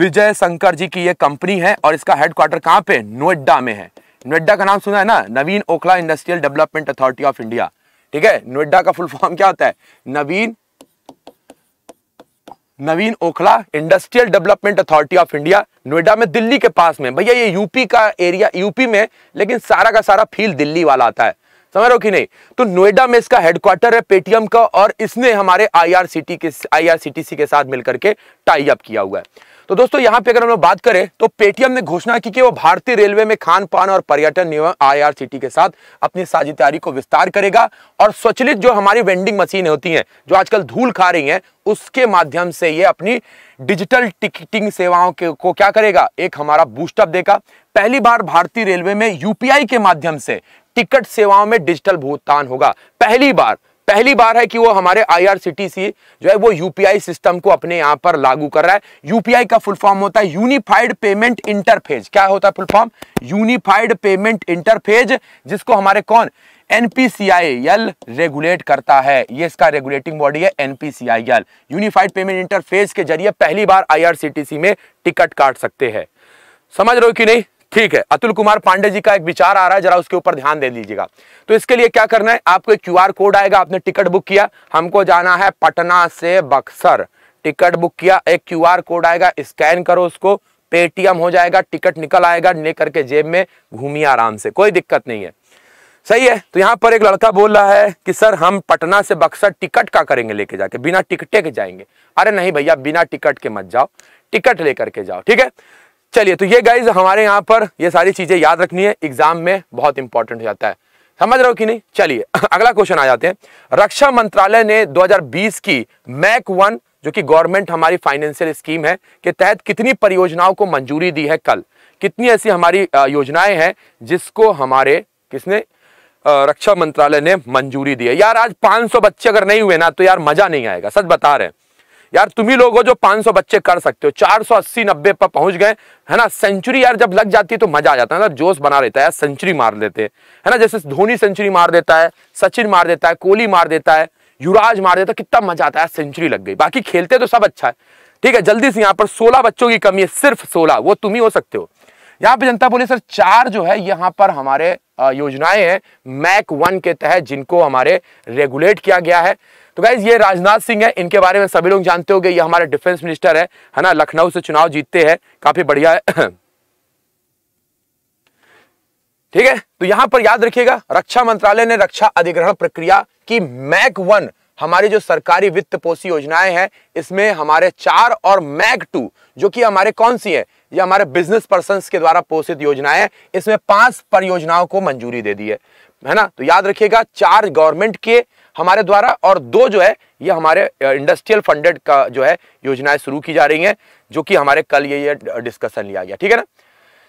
विजय शंकर जी की ये कंपनी है और इसका हेडक्वार्टर कहाँ पे? नोएडा में है। नोएडा का नाम सुना है ना, Naveen Okhla industrial development authority of India, ठीक है। नोएडा का फुल फॉर्म क्या होता है? Naveen Naveen Okhla industrial development authority of India, Noida में, दिल्ली के पास में। भैया ये यूपी का एरिया, यूपी में, लेकिन सारा का सारा फील दिल्ली वाला आता है, समझ रहे हो कि नहीं। तो नोएडा में इसका हेडक्वार्टर है पेटीएम का, और इसने हमारे आईआरसीटी के आईआरसीटीसी के साथ मिलकर के टाई अप किया हुआ है। तो दोस्तों यहाँ पे अगर हम लोग बात करें तो पेटीएम ने घोषणा की कि वो भारतीय रेलवे में खान पान और पर्यटन निगम आईआरसीटी के साथ अपनी साझेदारी को विस्तार करेगा, और स्वचालित जो हमारी वेंडिंग मशीनें होती हैं जो आजकल धूल खा रही हैं, उसके माध्यम से ये अपनी डिजिटल टिकटिंग सेवाओं के को क्या करेगा, एक हमारा बूस्टअप देगा। पहली बार भारतीय रेलवे में यूपीआई के माध्यम से टिकट सेवाओं में डिजिटल भुगतान होगा। पहली बार पहली बार है कि वो हमारे आईआरसीटीसी जो है वो यूपीआई सिस्टम को अपने यहाँ पर लागू कर रहा है। यूपीआई का फुल फॉर्म होता है यूनिफाइड पेमेंट इंटरफेस। क्या होता है full form? Unified payment interface, जिसको हमारे कौन? एनपीसीआईएल रेगुलेट करता है। ये इसका रेगुलेटिंग बॉडी है एनपीसीआईएल। यूनिफाइड पेमेंट इंटरफेस के जरिए पहली बार आईआरसीटीसी में टिकट काट सकते हैं, समझ रहे हो कि नहीं। ठीक है, अतुल कुमार पांडे जी का एक विचार आ रहा है, जरा उसके ऊपर ध्यान दे दीजिएगा। तो इसके लिए क्या करना है, आपको एक क्यूआर कोड आएगा, आपने टिकट बुक किया, हमको जाना है पटना से बक्सर, टिकट बुक किया, एक क्यूआर कोड आएगा, स्कैन करो उसको, पेटीएम हो जाएगा, टिकट निकल आएगा, लेकर के जेब में घूमिए आराम से, कोई दिक्कत नहीं है, सही है। तो यहाँ पर एक लड़का बोल रहा है कि सर हम पटना से बक्सर टिकट का करेंगे लेके जाके, बिना टिकटे के जाएंगे। अरे नहीं भैया, बिना टिकट के मत जाओ, टिकट लेकर के जाओ, ठीक है। चलिए, तो ये गाइज हमारे यहाँ पर ये सारी चीजें याद रखनी है, एग्जाम में बहुत इंपॉर्टेंट हो जाता है, समझ रहे हो कि नहीं। चलिए अगला क्वेश्चन आ जाते हैं। रक्षा मंत्रालय ने दो हज़ार बीस की मैक वन, जो कि गवर्नमेंट हमारी फाइनेंशियल स्कीम है, के तहत कितनी परियोजनाओं को मंजूरी दी है? कल कितनी ऐसी हमारी योजनाएं हैं जिसको हमारे किसने रक्षा मंत्रालय ने मंजूरी दी है? यार आज पाँच सौ बच्चे अगर नहीं हुए ना तो यार मजा नहीं आएगा, सच बता रहे हैं। यार तुम ही लोग हो जो पाँच सौ बच्चे कर सकते हो, चार सौ अस्सी नब्बे पर पहुंच गए, है ना। सेंचुरी यार जब लग जाती है तो मजा आ जाता है ना, जोश बना रहता है यार। सेंचुरी मार देते हैं, है ना, जैसे धोनी सेंचुरी मार देता है, सचिन मार देता है, कोहली मार देता है, युवराज मार देता है, कितना मजा आता है, सेंचुरी लग गई। बाकी खेलते तो सब अच्छा है, ठीक है। जल्दी से यहाँ पर सोलह बच्चों की कमी है, सिर्फ सोलह, वो तुम ही हो सकते हो। यहाँ पे जनता बोले सर चार जो है यहाँ पर हमारे योजनाएं हैं मैक वन के तहत, जिनको हमारे रेगुलेट किया गया है। तो गाइज ये राजनाथ सिंह है, इनके बारे में सभी लोग जानते होंगे, ये हमारे डिफेंस मिनिस्टर है, है ना, लखनऊ से चुनाव जीतते हैं, काफी बढ़िया है, ठीक है। तो यहां पर याद रखिएगा, रक्षा मंत्रालय ने रक्षा अधिग्रहण प्रक्रिया की मैक वन हमारी जो सरकारी वित्त पोषी योजनाएं हैं, इसमें हमारे चार और मैक टू जो कि हमारे कौन सी है, ये हमारे बिजनेस पर्सन के द्वारा पोषित योजनाएं हैं, इसमें पांच परियोजनाओं को मंजूरी दे दी है, है ना। तो याद रखिएगा, चार गवर्नमेंट के हमारे द्वारा और दो जो है ये हमारे इंडस्ट्रियल फंडेड का जो है योजनाएं शुरू की जा रही हैं, जो कि हमारे कल ये ये डिस्कशन लिया गया, ठीक है ना।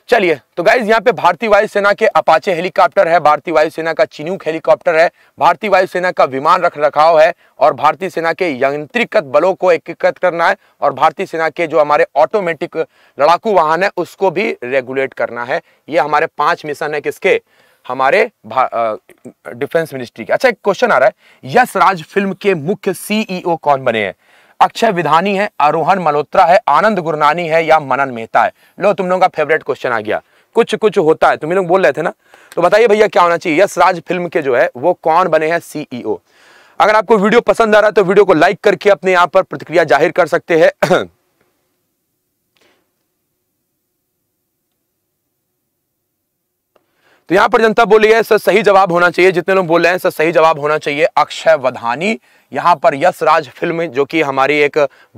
चलिए, तो गाइज यहाँ पे भारतीय वायुसेना के अपाचे हेलीकॉप्टर है, भारतीय वायुसेना का चिनूक हेलीकॉप्टर है, भारतीय वायुसेना का विमान रख रखाव है, और भारतीय सेना के यांत्रिकत बलों को एकीकृत करना है, और भारतीय सेना के जो हमारे ऑटोमेटिक लड़ाकू वाहन है उसको भी रेगुलेट करना है। ये हमारे पांच मिशन है किसके, हमारे डिफेंस मिनिस्ट्री के। अच्छा, एक क्वेश्चन आ रहा है, यश राज फिल्म के मुख्य सीईओ कौन बने हैं? अक्षय विधानी है, आरोहण मल्होत्रा है, आनंद गुरनानी है, या मनन मेहता है? लो, तुम लोगों का फेवरेट क्वेश्चन आ गया, कुछ कुछ होता है, तुम लोग बोल रहे थे ना। तो बताइए भैया क्या होना चाहिए, यश राज फिल्म के जो है वो कौन बने हैं सीईओ? अगर आपको वीडियो पसंद आ रहा है तो वीडियो को लाइक करके अपने यहाँ पर प्रतिक्रिया जाहिर कर सकते हैं। तो यहाँ पर जनता बोली है सर सही जवाब होना चाहिए, जितने लोग बोल रहे हैं सर सही जवाब होना चाहिए अक्षय विधानी। यहाँ पर यश राज फिल्म, जो कि हमारी एक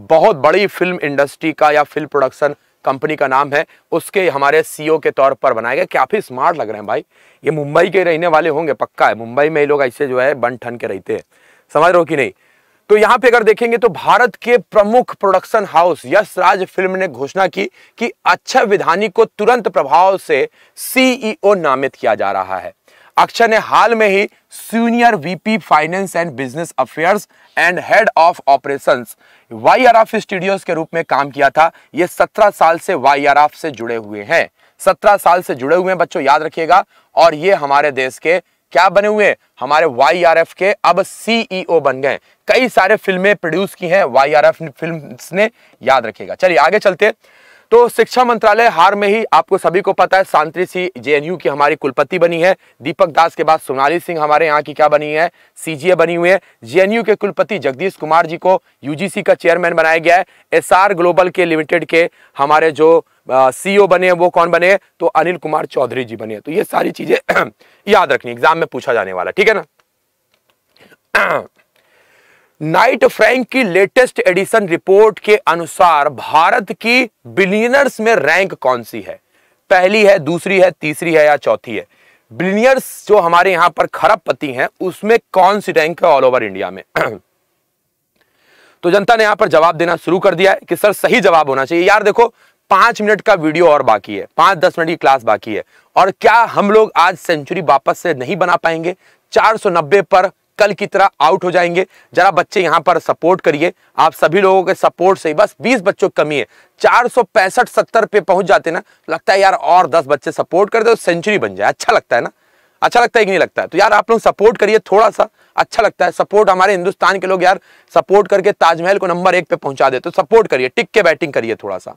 बहुत बड़ी फिल्म इंडस्ट्री का या फिल्म प्रोडक्शन कंपनी का नाम है, उसके हमारे सीईओ के तौर पर बनाए गए। काफ़ी स्मार्ट लग रहे हैं भाई, ये मुंबई के रहने वाले होंगे, पक्का है, मुंबई में ये लोग ऐसे जो है बन ठन के रहते हैं, समझ रहे हो कि नहीं। तो यहाँ पे अगर देखेंगे तो भारत के प्रमुख production house Yash Raj film ने घोषणा की कि अक्षय विधानी को तुरंत प्रभाव से सीईओ नामित किया जा रहा है। अक्षय ने हाल में ही senior VP finance and business affairs and head of operations YRF studios के रूप में काम किया था। ये सत्रह साल से वाईआरएफ से जुड़े हुए हैं, सत्रह साल से जुड़े हुए हैं बच्चों, याद रखिएगा। और ये हमारे देश के क्या बने हुए, हमारे वाईआरएफ के अब सीईओ बन गए। कई सारे फिल्में प्रोड्यूस की हैं वाईआरएफ फिल्म्स ने, याद रखिएगा। चलिए आगे चलते। तो शिक्षा मंत्रालय हाल में ही आपको सभी को पता है शांति सिंह जेएनयू की हमारी कुलपति बनी है। दीपक दास के बाद सोनाली सिंह हमारे यहाँ की क्या बनी है, सीजीए बनी हुई है। जेएनयू के कुलपति जगदीश कुमार जी को यूजीसी का चेयरमैन बनाया गया है। एसआर ग्लोबल के लिमिटेड के हमारे जो सीईओ बने हैं वो कौन बने हैं, तो अनिल कुमार चौधरी जी बने हैं। तो ये सारी चीजें याद रखनी, एग्जाम में पूछा जाने वाला, ठीक है ना। नाइट फ्रैंक की लेटेस्ट एडिशन रिपोर्ट के अनुसार भारत की बिलियनर्स में रैंक कौन सी है, पहली है, दूसरी है, तीसरी है या चौथी है? बिलियनर्स जो हमारे यहां पर खरबपति हैं उसमें कौन सी रैंक है ऑल ओवर इंडिया में? तो जनता ने यहां पर जवाब देना शुरू कर दिया है कि सर सही जवाब होना चाहिए। यार देखो पांच मिनट का वीडियो और बाकी है, पांच दस मिनट की क्लास बाकी है, और क्या हम लोग आज सेंचुरी वापस से नहीं बना पाएंगे? चार सौ नब्बे पर कल की तरह आउट हो जाएंगे। जरा बच्चे यहां पर सपोर्ट करिए, आप सभी लोगों के सपोर्ट से ही, बस बीस बच्चों की कमी है, चार सौ पैंसठ सत्तर पे पहुंच जाते ना, लगता है यार और दस बच्चे सपोर्ट कर दो सेंचुरी बन जाए, अच्छा लगता है ना, अच्छा लगता है कि नहीं लगता है? तो यार आप लोग सपोर्ट करिए थोड़ा सा, अच्छा लगता है सपोर्ट। हमारे हिंदुस्तान के लोग यार सपोर्ट करके ताजमहल को नंबर एक पे पहुंचा दे, तो सपोर्ट करिए, टिक के बैटिंग करिए थोड़ा सा।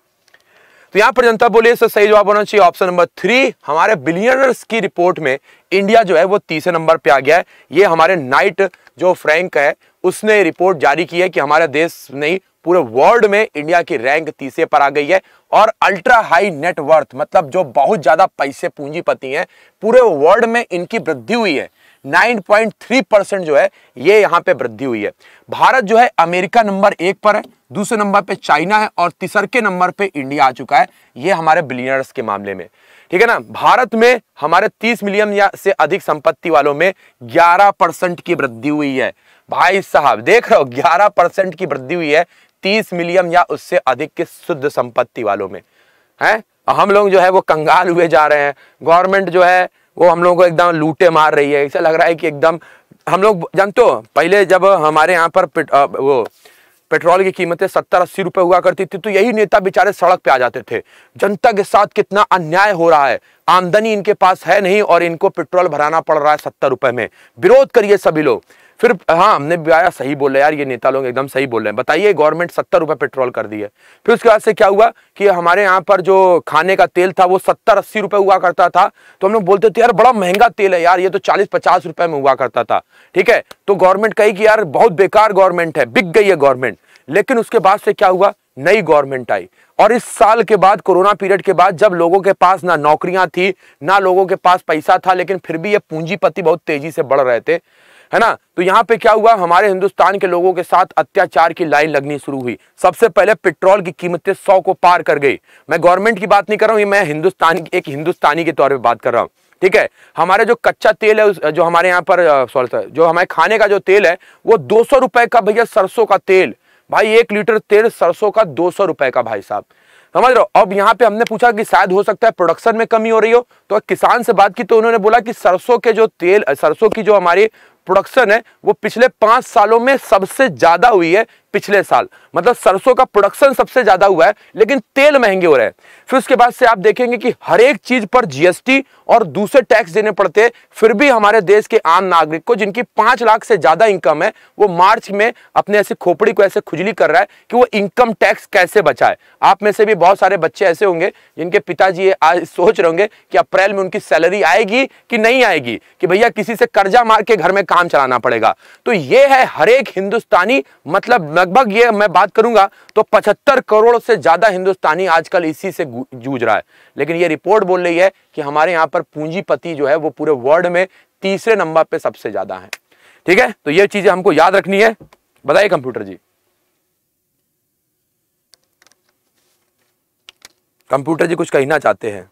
तो यहाँ पर जनता बोलिए सर सही जवाब होना चाहिए ऑप्शन नंबर थ्री। हमारे बिलियनर्स की रिपोर्ट में इंडिया जो है वो तीसरे नंबर पे आ गया है। ये हमारे नाइट जो फ्रैंक है उसने रिपोर्ट जारी की है कि हमारे देश नहीं पूरे वर्ल्ड में इंडिया की रैंक तीसरे पर आ गई है। और अल्ट्रा हाई नेटवर्थ मतलब जो बहुत ज्यादा पैसे पूंजीपति हैं पूरे वर्ल्ड में इनकी वृद्धि हुई है, नौ पॉइंट तीन परसेंट जो है ये यहाँ पे वृद्धि हुई है। भारत जो है अमेरिका नंबर एक पर है, दूसरे नंबर पे चाइना है और तीसरे नंबर पे इंडिया आ चुका है। ये हमारे बिलियनर्स के मामले में, ठीक है ना। भारत में हमारे तीस मिलियन या से अधिक संपत्ति वालों में ग्यारह परसेंट की वृद्धि हुई है। भाई साहब देख रहे हो, ग्यारह परसेंट की वृद्धि हुई है तीस मिलियन या उससे अधिक के शुद्ध संपत्ति वालों में, है। हम लोग जो है वो कंगाल हुए जा रहे हैं, गवर्नमेंट जो है वो हम लोगों को एकदम लूटे मार रही है। ऐसा लग रहा है कि एकदम हम लोग, जानते हो पहले जब हमारे यहाँ पर पेट, आ, वो पेट्रोल की कीमतें सत्तर अस्सी रुपए हुआ करती थी तो यही नेता बेचारे सड़क पे आ जाते थे, जनता के साथ कितना अन्याय हो रहा है, आमदनी इनके पास है नहीं और इनको पेट्रोल भराना पड़ रहा है सत्तर रुपए में, विरोध करिए सभी लोग। फिर हाँ हमने भी आया, सही बोले यार ये नेता लोग एकदम सही बोल रहे हैं, बताइए गवर्नमेंट सत्तर रुपए पेट्रोल कर दी है। फिर उसके बाद से क्या हुआ कि हमारे यहाँ पर जो खाने का तेल था वो सत्तर अस्सी रुपए हुआ करता था, तो हम लोग बोलते थे यार बड़ा महंगा तेल है यार, ये तो चालीस पचास रुपए में हुआ करता था, ठीक है। तो गवर्नमेंट कही कि यार बहुत बेकार गवर्नमेंट है, बिक गई है गवर्नमेंट। लेकिन उसके बाद से क्या हुआ, नई गवर्नमेंट आई और इस साल के बाद कोरोना पीरियड के बाद जब लोगों के पास ना नौकरियां थी ना लोगों के पास पैसा था, लेकिन फिर भी ये पूंजीपति बहुत तेजी से बढ़ रहे थे, है ना। तो यहाँ पे क्या हुआ, हमारे हिंदुस्तान के लोगों के साथ अत्याचार की लाइन लगनी शुरू हुई। सबसे पहले पेट्रोल की कीमतें सौ को पार कर गई। मैं गवर्नमेंट की बात नहीं कर रहा हूँ, मैं हिंदुस्तान एक हिंदुस्तानी के तौर पे बात कर रहा हूँ, ठीक है। हमारे जो कच्चा तेल है जो हमारे यहाँ पर सॉरी जो हमारे खाने का जो तेल है वो दो सौ रुपए का, भैया सरसों का तेल, भाई एक लीटर तेल सरसों का दो सौ रुपए का, भाई साहब समझ रहे हो। अब यहाँ पे हमने पूछा कि शायद हो सकता है प्रोडक्शन में कमी हो रही हो, तो किसान से बात की तो उन्होंने बोला कि सरसों के जो तेल सरसों की जो हमारी प्रोडक्शन है वो पिछले पांच सालों में सबसे ज्यादा हुई है। पिछले साल मतलब सरसों का प्रोडक्शन सबसे ज्यादा हुआ है, लेकिन तेल महंगे हो रहे हैं। फिर उसके बाद से आप देखेंगे कि हर एक चीज पर जीएसटी और दूसरे टैक्स देने पड़ते हैं, फिर भी हमारे देश के आम नागरिक को जिनकी पांच लाख से ज्यादा इनकम है वो मार्च में अपने ऐसे खोपड़ी को ऐसे खुजली कर रहा है कि वो इनकम टैक्स कैसे बचाए। आप में से भी बहुत सारे बच्चे ऐसे होंगे जिनके पिताजी आज सोच रहे होंगे कि अप्रैल में उनकी सैलरी आएगी कि नहीं आएगी, कि भैया किसी से कर्जा मार के घर में काम चलाना पड़ेगा। तो ये है हर एक हिंदुस्तानी, मतलब लगभग ये मैं बात करूंगा तो पचहत्तर करोड़ से ज्यादा हिंदुस्तानी आजकल इसी से जूझ रहा है। लेकिन ये रिपोर्ट बोल रही है कि हमारे यहाँ पर पूंजीपति जो है वो पूरे वर्ल्ड में तीसरे नंबर पे सबसे ज्यादा है, ठीक है। तो ये चीजें हमको याद रखनी है। बताइए कंप्यूटर जी, कंप्यूटर जी कुछ कहना चाहते हैं?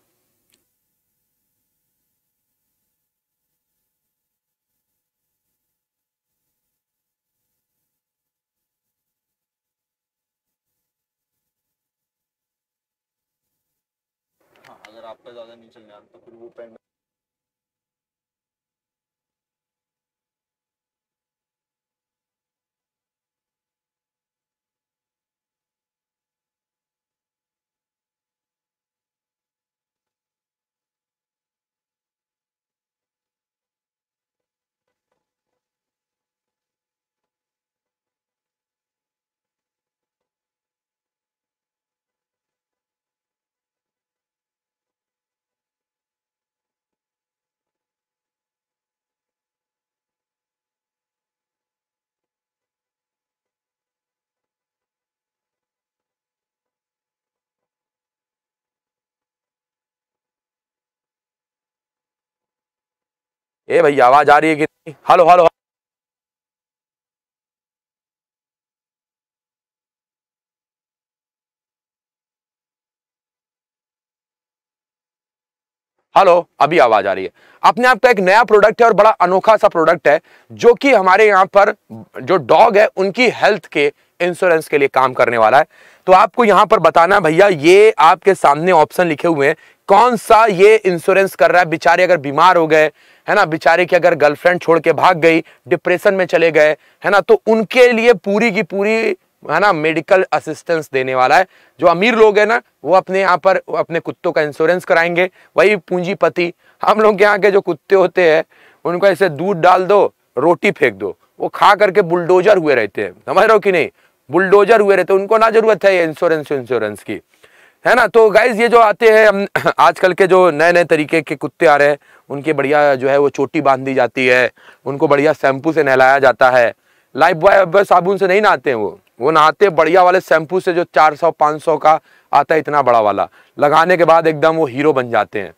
अगर आपका ज्यादा नहीं चल रहा तो फिर वो पेन ए भैया आवाज आ रही है कि नहीं? हेलो हेलो हेलो, अभी आवाज आ रही है। अपने आप का एक नया प्रोडक्ट है और बड़ा अनोखा सा प्रोडक्ट है जो कि हमारे यहाँ पर जो डॉग है उनकी हेल्थ के इंश्योरेंस के लिए काम करने वाला है। तो आपको यहाँ पर बताना भैया, ये आपके सामने ऑप्शन लिखे हुए हैं कौन सा ये इंश्योरेंस कर रहा है। बेचारे अगर बीमार हो गए है ना, बेचारे की अगर गर्लफ्रेंड छोड़ के भाग गई, डिप्रेशन में चले गए है ना, तो उनके लिए पूरी की पूरी है ना मेडिकल असिस्टेंस देने वाला है। जो अमीर लोग हैं ना वो अपने यहाँ पर अपने कुत्तों का इंश्योरेंस कराएंगे, वही पूंजीपति। हम लोग के यहाँ के जो कुत्ते होते हैं उनको ऐसे दूध डाल दो, रोटी फेंक दो, वो खा करके बुलडोजर हुए रहते हैं, समझ रहे हो कि नहीं, बुलडोजर हुए रहते हैं। उनको ना जरूरत है ये इंश्योरेंस इंश्योरेंस की, है ना। तो गाइज ये जो आते हैं हम आजकल के जो नए नए तरीके के कुत्ते आ रहे हैं, उनके बढ़िया जो है वो चोटी बांध दी जाती है, उनको बढ़िया शैम्पू से नहलाया जाता है। लाइफ बॉय साबुन से नहीं नहाते हैं, वो वो नहाते बढ़िया वाले शैम्पू से जो चार सौ पाँच सौ का आता है, इतना बड़ा वाला लगाने के बाद एकदम वो हीरो बन जाते हैं,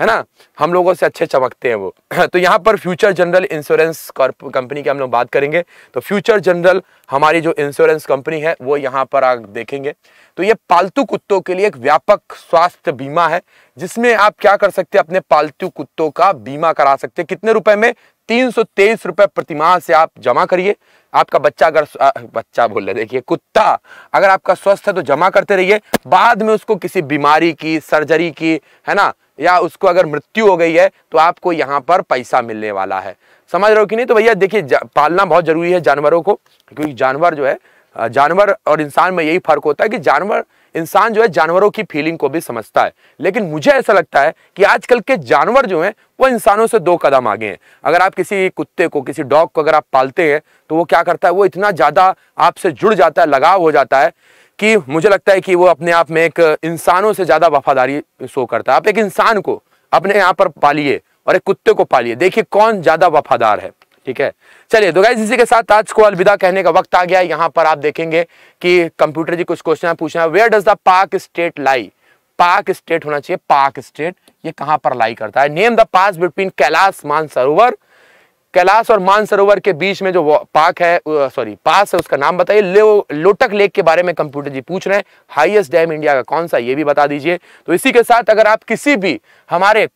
है ना, हम लोगों से अच्छे चमकते हैं वो। तो यहाँ पर फ्यूचर जनरल इंश्योरेंस कंपनी की हम लोग बात करेंगे। तो फ्यूचर जनरल हमारी जो इंश्योरेंस कंपनी है वो यहाँ पर आप देखेंगे। तो ये पालतू कुत्तों के लिए एक व्यापक स्वास्थ्य बीमा है जिसमें आप क्या कर सकते हैं, अपने पालतू कुत्तों का बीमा करा सकते हैं। कितने रुपए में? तीन सौ तेईस रुपए प्रतिमाह से आप जमा करिए। आपका बच्चा अगर आ, बच्चा बोल रहे देखिए कुत्ता अगर आपका स्वस्थ है तो जमा करते रहिए, बाद में उसको किसी बीमारी की, सर्जरी की, है ना, या उसको अगर मृत्यु हो गई है तो आपको यहाँ पर पैसा मिलने वाला है, समझ रहे हो कि नहीं। तो भैया देखिए पालना बहुत जरूरी है जानवरों को, क्योंकि जानवर जो है, जानवर और इंसान में यही फर्क होता है कि जानवर इंसान जो है जानवरों की फीलिंग को भी समझता है। लेकिन मुझे ऐसा लगता है कि आजकल के जानवर जो हैं वो इंसानों से दो कदम आगे हैं। अगर आप किसी कुत्ते को, किसी डॉग को अगर आप पालते हैं तो वो क्या करता है, वो इतना ज़्यादा आपसे जुड़ जाता है, लगाव हो जाता है कि मुझे लगता है कि वो अपने आप में एक इंसानों से ज़्यादा वफादारी शो करता है। आप एक इंसान को अपने यहाँ पर पालिए और एक कुत्ते को पालिए, देखिए कौन ज़्यादा वफादार है, ठीक है। चलिए तो गाइस इसी के साथ आज को अलविदा कहने का वक्त आ गया। यहाँ पर आप देखेंगे कि कंप्यूटर जी कुछ क्वेश्चन पूछना है। Where does the park state lie? Park state होना चाहिए, पार्क स्टेट ये कहाँ पर लाई करता है। Name the pass between Kailash Mansarovar, Kailash और मानसरोवर के बीच में जो पार्क है, सॉरी पास है, उसका नाम बताइए। लो, लोटक लेक के बारे में कंप्यूटर जी पूछ रहे हैं। हाईएस्ट डैम इंडिया का कौन सा, ये भी बता दीजिए। तो इसी के साथ अगर आप किसी भी हमारे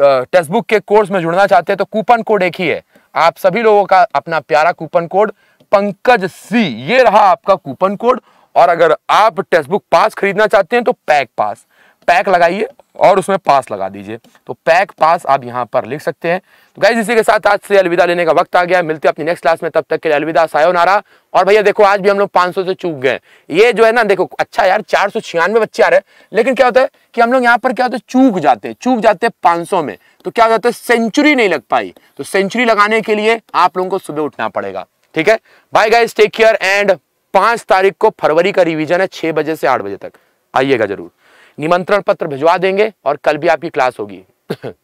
टेक्स्ट बुक के कोर्स में जुड़ना चाहते हैं तो कूपन कोड एक ही है आप सभी लोगों का, अपना प्यारा कूपन कोड पंकज सी, ये रहा आपका कूपन कोड। और अगर आप टेक्स्ट बुक पास खरीदना चाहते हैं तो पैक पास, पैक लगाइए और उसमें पास लगा दीजिए, तो पैक पास आप यहाँ पर लिख सकते हैं। तो गाइस इसी के साथ आज से अलविदा लेने का वक्त आ गया, मिलते हैं अपनी नेक्स्ट क्लास में, तब तक के लिए अलविदा, सायोनारा। और भैया देखो आज भी हम लोग पाँच सौ से चूक गए, ये जो है ना देखो, अच्छा यार चार सौ छियानवे बच्चे आ रहे हैं, लेकिन क्या होता है कि हम लोग यहाँ पर क्या होता है चूक जाते हैं, चूक जाते हैं पाँच सौ में, तो क्या हो जाता है सेंचुरी नहीं लग पाई। तो सेंचुरी लगाने के लिए आप लोगों को सुबह उठना पड़ेगा, ठीक है। Bye guys, take care and पाँच तारीख को फरवरी का रिविजन है, छः बजे से आठ बजे तक आइएगा जरूर। निमंत्रण पत्र भिजवा देंगे और कल भी आपकी क्लास होगी।